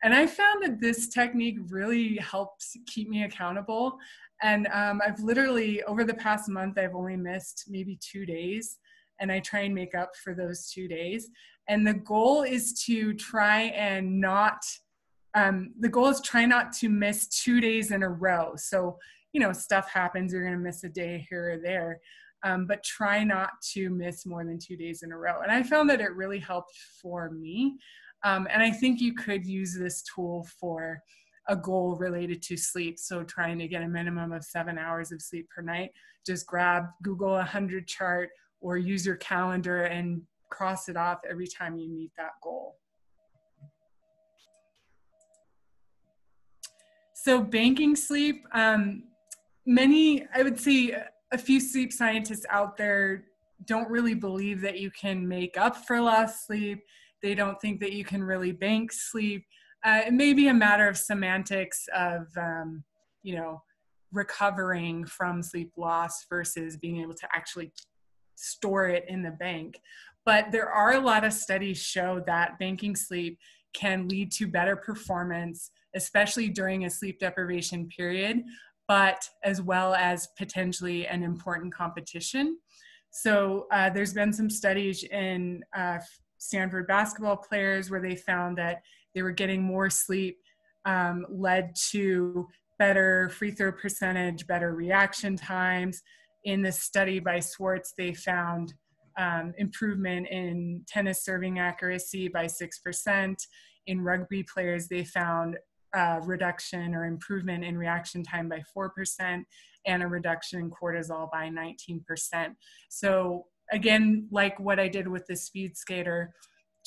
And I found that this technique really helps keep me accountable. And um, I've literally, over the past month, I've only missed maybe two days. And I try and make up for those two days. And the goal is to try and not, um, the goal is try not to miss two days in a row. So, you know, stuff happens, you're gonna miss a day here or there, um, but try not to miss more than two days in a row. And I found that it really helped for me. Um, and I think you could use this tool for a goal related to sleep. So trying to get a minimum of seven hours of sleep per night, just grab, Google a hundred chart, or use your calendar and cross it off every time you meet that goal. So banking sleep, um, many, I would say a few sleep scientists out there don't really believe that you can make up for lost sleep. They don't think that you can really bank sleep. Uh, it may be a matter of semantics of, um, you know, recovering from sleep loss versus being able to actually store it in the bank. But there are a lot of studies show that banking sleep can lead to better performance, especially during a sleep deprivation period, but as well as potentially an important competition. So uh, there's been some studies in uh, Stanford basketball players where they found that they were getting more sleep um, led to better free throw percentage, better reaction times. In this study by Swartz, they found um, improvement in tennis serving accuracy by six percent. In rugby players, they found uh, reduction or improvement in reaction time by four percent and a reduction in cortisol by nineteen percent. So again, like what I did with the speed skater,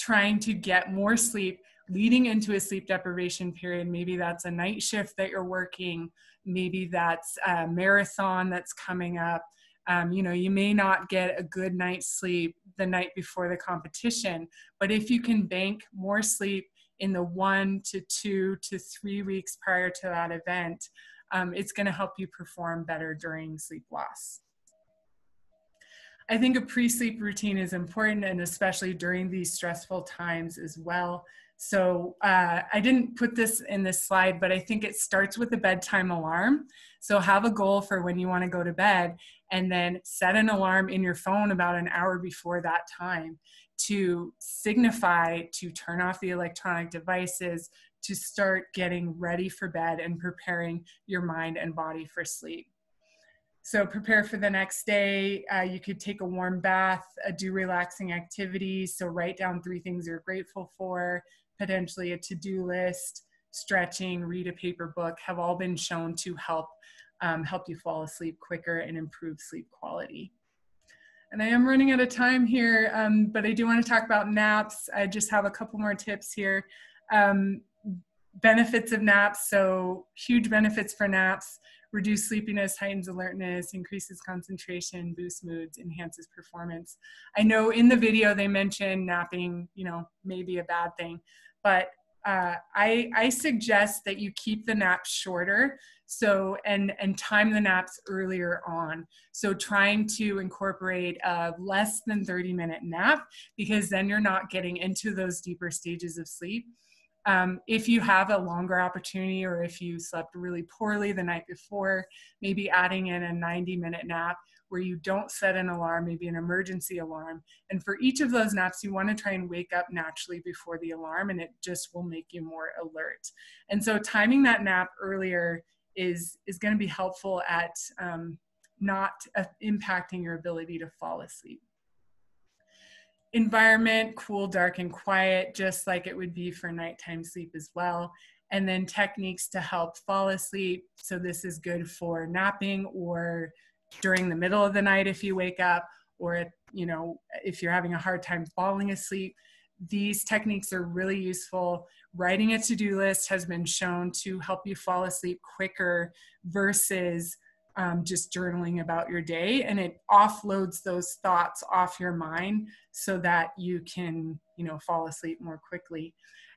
trying to get more sleep leading into a sleep deprivation period. Maybe that's a night shift that you're working. Maybe that's a marathon that's coming up. Um, you know, you may not get a good night's sleep the night before the competition, but if you can bank more sleep in the one to two to three weeks prior to that event, um, it's going to help you perform better during sleep loss. I think a pre-sleep routine is important, and especially during these stressful times as well. So uh, I didn't put this in this slide, but I think it starts with a bedtime alarm. So have a goal for when you want to go to bed, and then set an alarm in your phone about an hour before that time to signify to turn off the electronic devices, to start getting ready for bed and preparing your mind and body for sleep. So prepare for the next day. Uh, you could take a warm bath, uh, do relaxing activities. So write down three things you're grateful for, potentially a to-do list, stretching, read a paper book, have all been shown to help, um, help you fall asleep quicker and improve sleep quality. And I am running out of time here, um, but I do want to talk about naps. I just have a couple more tips here. Um, benefits of naps, so huge benefits for naps. Reduce sleepiness, heightens alertness, increases concentration, boosts moods, enhances performance. I know in the video they mentioned napping, you know, may be a bad thing, but uh, I, I suggest that you keep the naps shorter so and, and time the naps earlier on. So trying to incorporate a less than thirty minute nap, because then you're not getting into those deeper stages of sleep. Um, if you have a longer opportunity, or if you slept really poorly the night before, maybe adding in a ninety minute nap where you don't set an alarm, maybe an emergency alarm. And for each of those naps, you want to try and wake up naturally before the alarm, and it just will make you more alert. And so timing that nap earlier is, is going to be helpful at um, not uh, impacting your ability to fall asleep. Environment, cool, dark, and quiet, just like it would be for nighttime sleep as well. And then techniques to help fall asleep. So this is good for napping, or during the middle of the night if you wake up, or, you know, if you're having a hard time falling asleep. These techniques are really useful. Writing a to-do list has been shown to help you fall asleep quicker versus Um, just journaling about your day, and it offloads those thoughts off your mind so that you can, you know, fall asleep more quickly.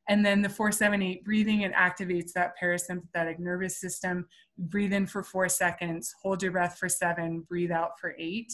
And then the four seven eight breathing, it activates that parasympathetic nervous system. Breathe in for four seconds, hold your breath for seven, breathe out for eight.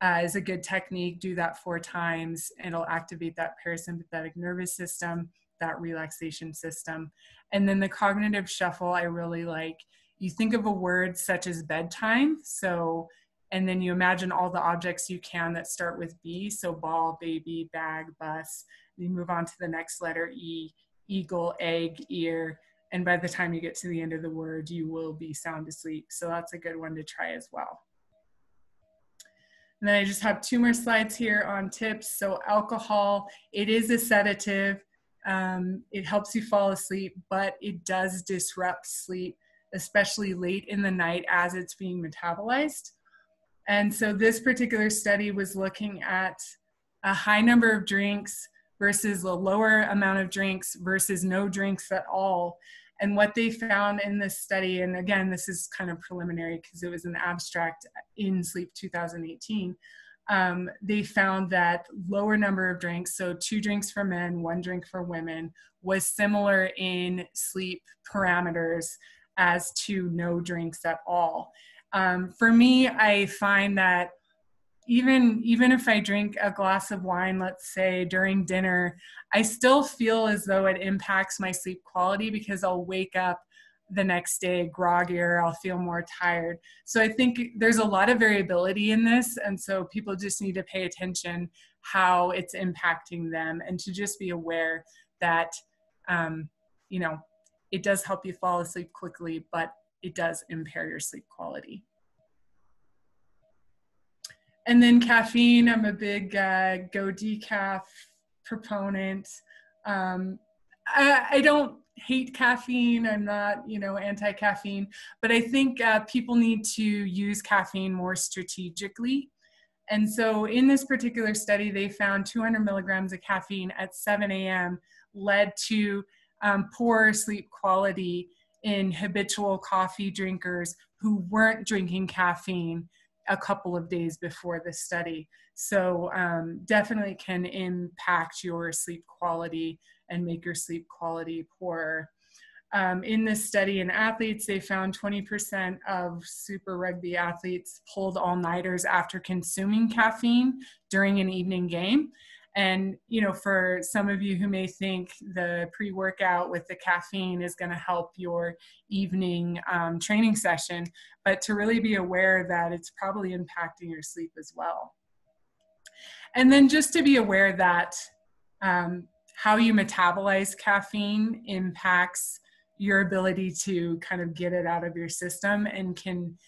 uh, is a good technique. Do that four times. It'll activate that parasympathetic nervous system, that relaxation system. And then the cognitive shuffle, I really like. You think of a word such as bedtime. So, and then you imagine all the objects you can that start with B. So ball, baby, bag, bus. You move on to the next letter, E, eagle, egg, ear. And by the time you get to the end of the word, you will be sound asleep. So that's a good one to try as well. And then I just have two more slides here on tips. So alcohol, it is a sedative. Um, it helps you fall asleep, but it does disrupt sleep, especially late in the night as it's being metabolized. And so this particular study was looking at a high number of drinks versus a lower amount of drinks versus no drinks at all. And what they found in this study, and again, this is kind of preliminary because it was an abstract in Sleep two thousand eighteen, um, they found that lower number of drinks, so two drinks for men, one drink for women, was similar in sleep parameters as to no drinks at all. Um, for me, I find that even, even if I drink a glass of wine, let's say during dinner, I still feel as though it impacts my sleep quality because I'll wake up the next day groggier, I'll feel more tired. So I think there's a lot of variability in this. And so people just need to pay attention how it's impacting them and to just be aware that, um, you know, it does help you fall asleep quickly, but it does impair your sleep quality. And then caffeine, I'm a big uh, go decaf proponent. Um, I, I don't hate caffeine. I'm not, you know, anti-caffeine, but I think uh, people need to use caffeine more strategically. And so in this particular study, they found two hundred milligrams of caffeine at seven A M led to um, poor sleep quality in habitual coffee drinkers who weren't drinking caffeine a couple of days before the study. So um, definitely can impact your sleep quality and make your sleep quality poorer. Um, in this study in athletes, they found twenty percent of Super Rugby athletes pulled all-nighters after consuming caffeine during an evening game. And, you know, for some of you who may think the pre-workout with the caffeine is going to help your evening um, training session, but to really be aware that it's probably impacting your sleep as well. And then just to be aware that um, how you metabolize caffeine impacts your ability to kind of get it out of your system and can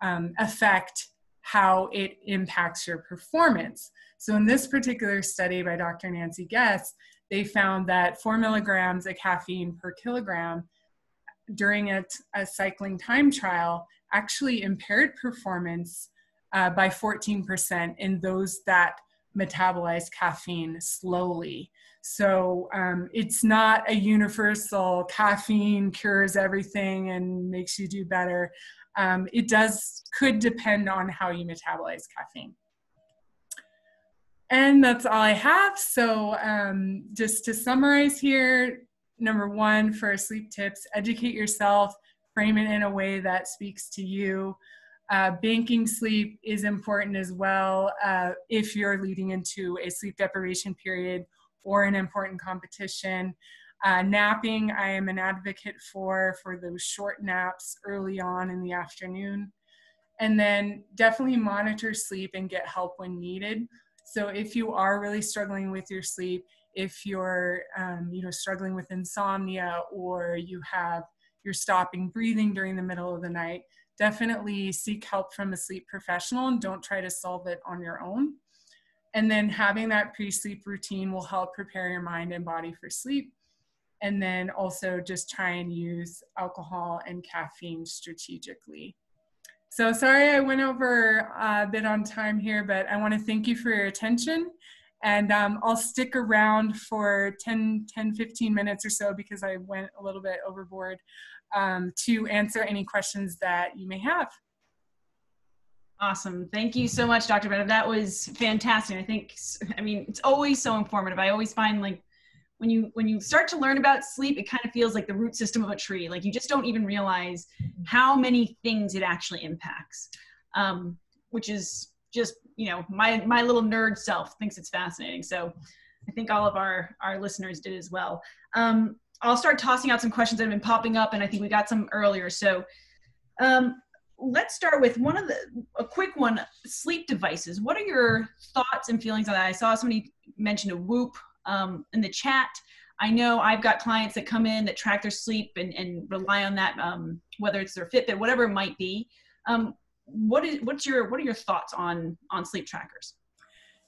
um, affect how it impacts your performance. So in this particular study by Doctor Nancy Guest, they found that four milligrams of caffeine per kilogram during a, a cycling time trial actually impaired performance uh, by fourteen percent in those that metabolize caffeine slowly. So um, it's not a universal caffeine cures everything and makes you do better. Um, it does, could depend on how you metabolize caffeine. And that's all I have. So um, just to summarize here, number one for sleep tips, educate yourself, frame it in a way that speaks to you. Uh, banking sleep is important as well uh, if you're leading into a sleep deprivation period or an important competition. Uh, napping, I am an advocate for, for those short naps early on in the afternoon. And then definitely monitor sleep and get help when needed. So if you are really struggling with your sleep, if you're um, you know, struggling with insomnia or you have, you're stopping breathing during the middle of the night, definitely seek help from a sleep professional and don't try to solve it on your own. And then having that pre-sleep routine will help prepare your mind and body for sleep. And then also just try and use alcohol and caffeine strategically. So sorry I went over a bit on time here, but I want to thank you for your attention. And um, I'll stick around for ten, fifteen minutes or so because I went a little bit overboard um, to answer any questions that you may have. Awesome. Thank you so much, Doctor Bender. That was fantastic. I think, I mean, it's always so informative. I always find like, When you, when you start to learn about sleep, it kind of feels like the root system of a tree. Like you just don't even realize how many things it actually impacts, um, which is just, you know, my, my little nerd self thinks it's fascinating. So I think all of our, our listeners did as well. Um, I'll start tossing out some questions that have been popping up, and I think we got some earlier. So um, let's start with one of the, a quick one, sleep devices. What are your thoughts and feelings on that? I saw somebody mentioned a Whoop um, in the chat. I know I've got clients that come in that track their sleep and, and rely on that, um, whether it's their Fitbit, whatever it might be. Um, what is, what's your, what are your thoughts on, on sleep trackers?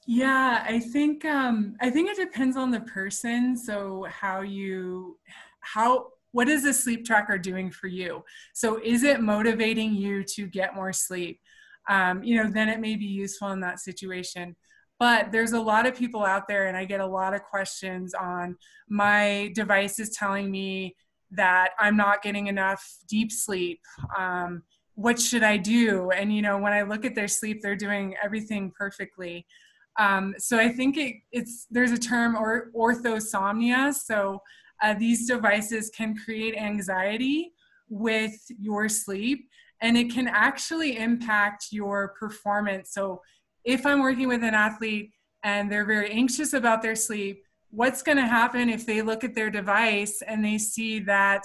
Yeah, I think, um, I think it depends on the person. So how you, how, what is a sleep tracker doing for you? So is it motivating you to get more sleep? Um, you know, then it may be useful in that situation. But there's a lot of people out there, and I get a lot of questions on, my device is telling me that I'm not getting enough deep sleep. Um, what should I do? And, you know, when I look at their sleep, they're doing everything perfectly. Um, so I think it, it's, there's a term, or orthosomnia. So uh, these devices can create anxiety with your sleep, and it can actually impact your performance. So if I'm working with an athlete and they're very anxious about their sleep, what's going to happen if they look at their device and they see that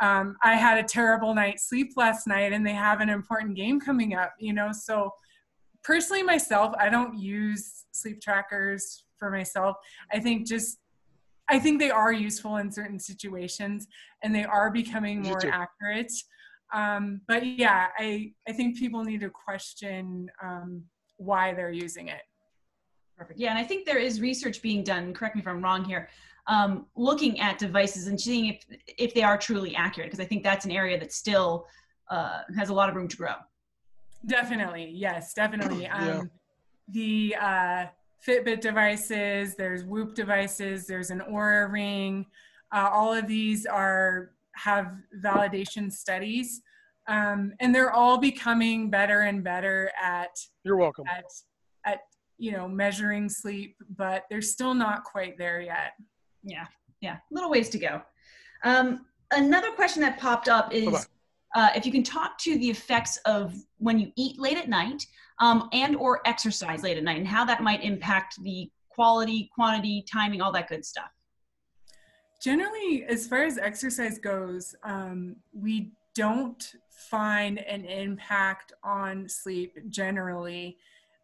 um, I had a terrible night's sleep last night and they have an important game coming up, you know? So personally, myself, I don't use sleep trackers for myself. I think just, I think they are useful in certain situations, and they are becoming more accurate. Um, but yeah, I, I think people need to question, um, why they're using it. Perfect. Yeah, and I think there is research being done, correct me if I'm wrong here, um, looking at devices and seeing if, if they are truly accurate, because I think that's an area that still uh, has a lot of room to grow. Definitely, yes, definitely. Um, yeah. The uh, Fitbit devices, there's Whoop devices, there's an Oura ring, uh, all of these are have validation studies. Um, and they're all becoming better and better at, You're welcome. At, at, you know, measuring sleep, but they're still not quite there yet. Yeah. Yeah. Little ways to go. Um, another question that popped up is, uh, if you can talk to the effects of when you eat late at night, um, and or exercise late at night, and how that might impact the quality, quantity, timing, all that good stuff. Generally, as far as exercise goes, um, we don't find an impact on sleep generally,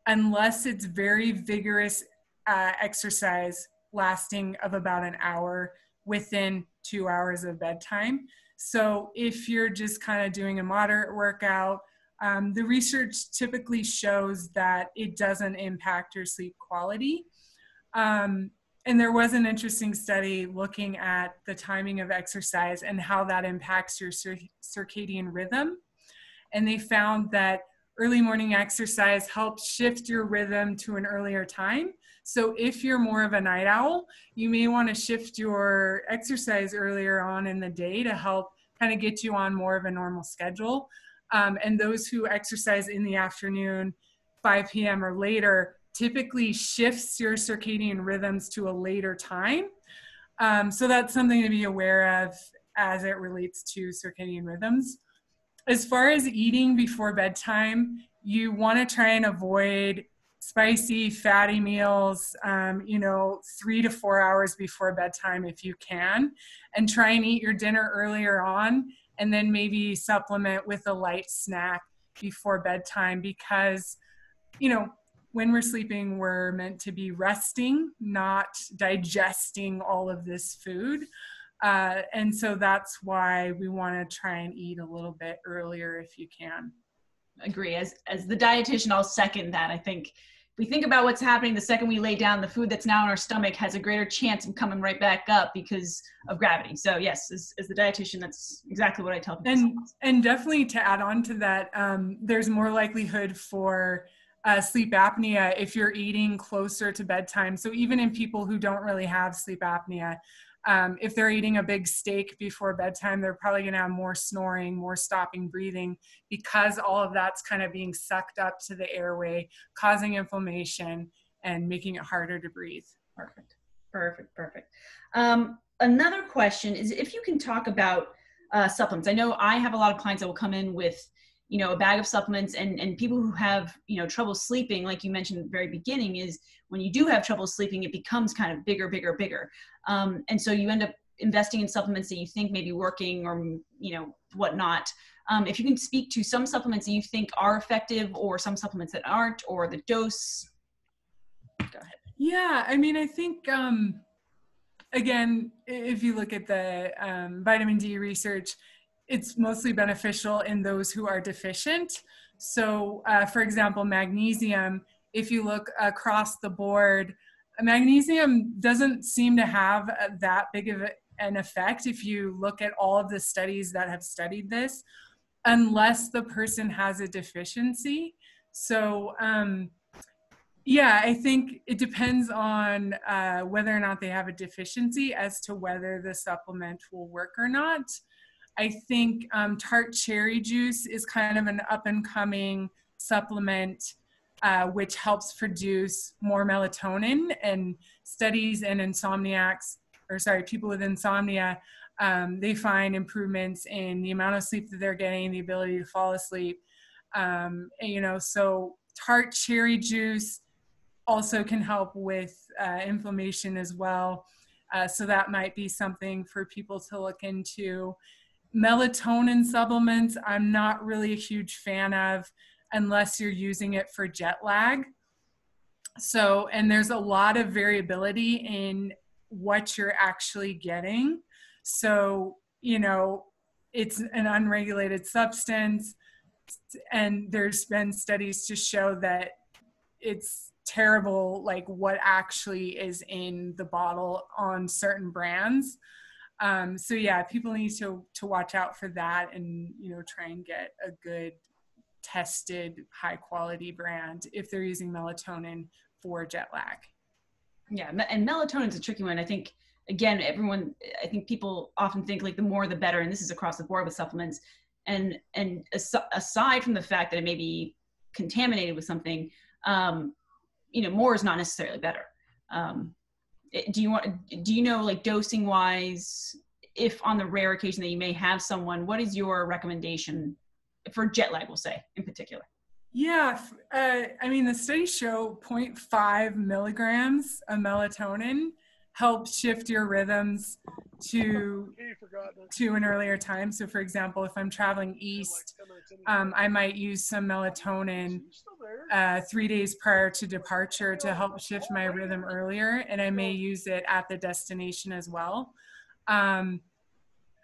unless it's very vigorous uh, exercise lasting of about an hour within two hours of bedtime. So if you're just kind of doing a moderate workout, um, the research typically shows that it doesn't impact your sleep quality. Um, And there was an interesting study looking at the timing of exercise and how that impacts your cir circadian rhythm. And they found that early morning exercise helps shift your rhythm to an earlier time. So if you're more of a night owl, you may want to shift your exercise earlier on in the day to help kind of get you on more of a normal schedule. Um, and those who exercise in the afternoon, five P M or later, typically shifts your circadian rhythms to a later time. Um, so that's something to be aware of as it relates to circadian rhythms. As far as eating before bedtime, you want to try and avoid spicy, fatty meals, um, you know, three to four hours before bedtime if you can, and try and eat your dinner earlier on, and then maybe supplement with a light snack before bedtime, because, you know, when we're sleeping, we're meant to be resting, not digesting all of this food. Uh, and so that's why we want to try and eat a little bit earlier if you can. Agree. As, as the dietitian, I'll second that. I think if we think about what's happening the second we lay down, the food that's now in our stomach has a greater chance of coming right back up because of gravity. So yes, as, as the dietitian, that's exactly what I tell people. And, and definitely to add on to that, um, there's more likelihood for Uh, sleep apnea if you're eating closer to bedtime. So even in people who don't really have sleep apnea, um, if they're eating a big steak before bedtime, they're probably going to have more snoring, more stopping breathing, because all of that's kind of being sucked up to the airway, causing inflammation and making it harder to breathe. Perfect. Perfect. Perfect. Um, another question is if you can talk about uh, supplements. I know I have a lot of clients that will come in with you know, a bag of supplements, and, and people who have, you know, trouble sleeping, like you mentioned at the very beginning, is when you do have trouble sleeping, it becomes kind of bigger, bigger, bigger. Um, and so you end up investing in supplements that you think may be working or, you know, whatnot. Um, if you can speak to some supplements that you think are effective or some supplements that aren't, or the dose. Go ahead. Yeah. I mean, I think, um, again, if you look at the um, vitamin D research, it's mostly beneficial in those who are deficient. So uh, for example, magnesium, if you look across the board, magnesium doesn't seem to have that big of an effect if you look at all of the studies that have studied this, unless the person has a deficiency. So um, yeah, I think it depends on uh, whether or not they have a deficiency as to whether the supplement will work or not. I think um, tart cherry juice is kind of an up-and-coming supplement, uh, which helps produce more melatonin. And studies in insomniacs, or sorry, people with insomnia, um, they find improvements in the amount of sleep that they're getting, the ability to fall asleep. Um, and, you know, so tart cherry juice also can help with uh, inflammation as well. Uh, so that might be something for people to look into. Melatonin supplements, I'm not really a huge fan of unless you're using it for jet lag. So, and there's a lot of variability in what you're actually getting. So, you know, it's an unregulated substance, and there's been studies to show that it's terrible, like what actually is in the bottle on certain brands. Um, so yeah, people need to, to watch out for that and, you know, try and get a good tested high quality brand if they're using melatonin for jet lag. Yeah. And melatonin is a tricky one. I think, again, everyone, I think people often think like the more, the better. And this is across the board with supplements. And, and as, aside from the fact that it may be contaminated with something, um, you know, more is not necessarily better. Um, Do you want, do you know, like dosing wise, if on the rare occasion that you may have someone, what is your recommendation for jet lag, we'll say, in particular? Yeah. Uh, I mean, the studies show zero point five milligrams of melatonin helps shift your rhythms to, to an earlier time. So for example, if I'm traveling east, um, I might use some melatonin uh, three days prior to departure to help shift my rhythm earlier. And I may use it at the destination as well. Um,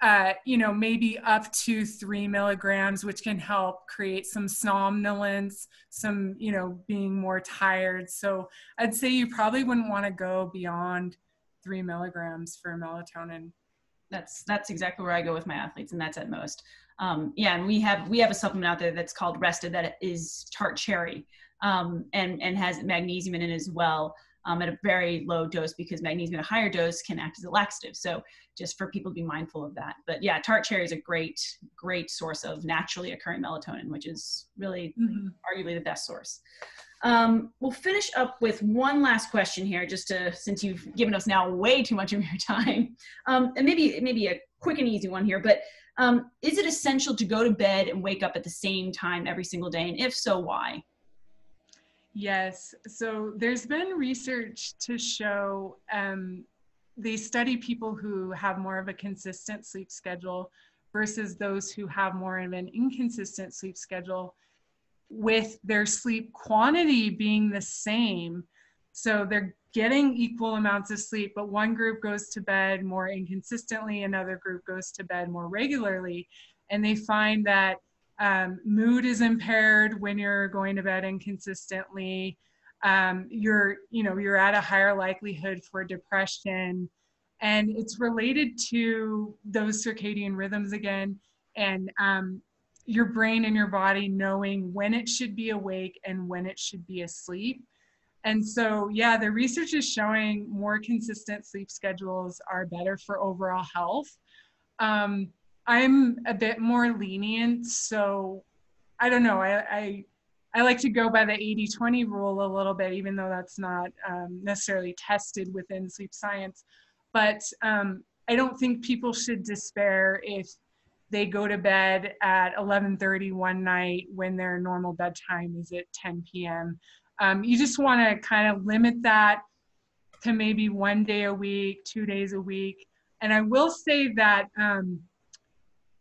uh, you know, maybe up to three milligrams, which can help create some somnolence, some, you know, being more tired. So I'd say you probably wouldn't want to go beyond three milligrams for melatonin. That's, that's exactly where I go with my athletes, and that's at most. Um, yeah. And we have, we have a supplement out there that's called Rested that is tart cherry, um, and, and has magnesium in it as well, um, at a very low dose, because magnesium at a higher dose can act as a laxative. So just for people to be mindful of that. But yeah, tart cherry is a great, great source of naturally occurring melatonin, which is really mm-hmm. arguably the best source. Um, we'll finish up with one last question here, just to, since you've given us now way too much of your time, um, and maybe, maybe a quick and easy one here, but, um, is it essential to go to bed and wake up at the same time every single day? And if so, why? Yes. So there's been research to show, um, they study people who have more of a consistent sleep schedule versus those who have more of an inconsistent sleep schedule, with their sleep quantity being the same. So they're getting equal amounts of sleep, but one group goes to bed more inconsistently, another group goes to bed more regularly. And they find that um, mood is impaired when you're going to bed inconsistently. Um, you're, you know, you're at a higher likelihood for depression. And it's related to those circadian rhythms again. And um, your brain and your body knowing when it should be awake and when it should be asleep. And so, yeah, the research is showing more consistent sleep schedules are better for overall health. Um, I'm a bit more lenient, so I don't know. I, I, I like to go by the eighty twenty rule a little bit, even though that's not um, necessarily tested within sleep science. But um, I don't think people should despair if they go to bed at eleven thirty one night when their normal bedtime is at ten p m Um, you just want to kind of limit that to maybe one day a week, two days a week. And I will say that um,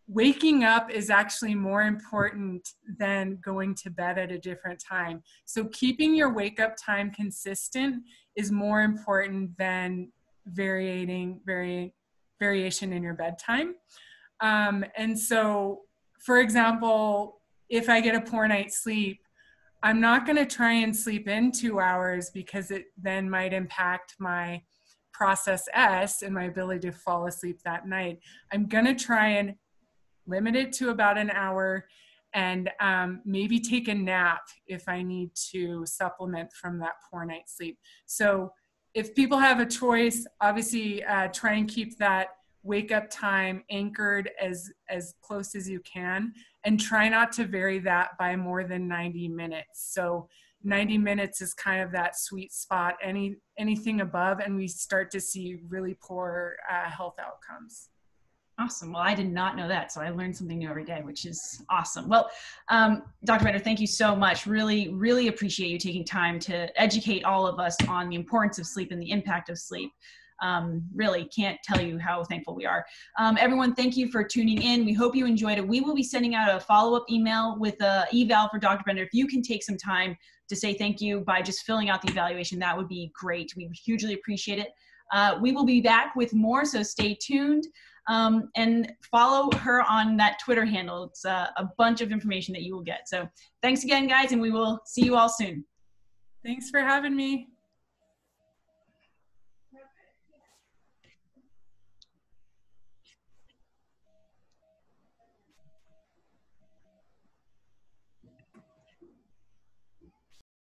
waking up is actually more important than going to bed at a different time. So keeping your wake up time consistent is more important than varying, varying variation in your bedtime. Um, and so, for example, if I get a poor night's sleep, I'm not going to try and sleep in two hours because it then might impact my process S and my ability to fall asleep that night. I'm going to try and limit it to about an hour and um, maybe take a nap if I need to supplement from that poor night's sleep. So if people have a choice, obviously uh, try and keep that wake up time anchored as, as close as you can, and try not to vary that by more than ninety minutes. So ninety minutes is kind of that sweet spot, any, anything above, and we start to see really poor uh, health outcomes. Awesome. Well, I did not know that, so I learned something new every day, which is awesome. Well, um, Doctor Bender, thank you so much. Really, really appreciate you taking time to educate all of us on the importance of sleep and the impact of sleep. Um, really can't tell you how thankful we are. Um, everyone, thank you for tuning in. We hope you enjoyed it. We will be sending out a follow-up email with an eval for Doctor Bender. If you can take some time to say thank you by just filling out the evaluation, that would be great. We would hugely appreciate it. Uh, we will be back with more, so stay tuned. Um, and follow her on that Twitter handle. It's uh, a bunch of information that you will get. So thanks again, guys, and we will see you all soon. Thanks for having me.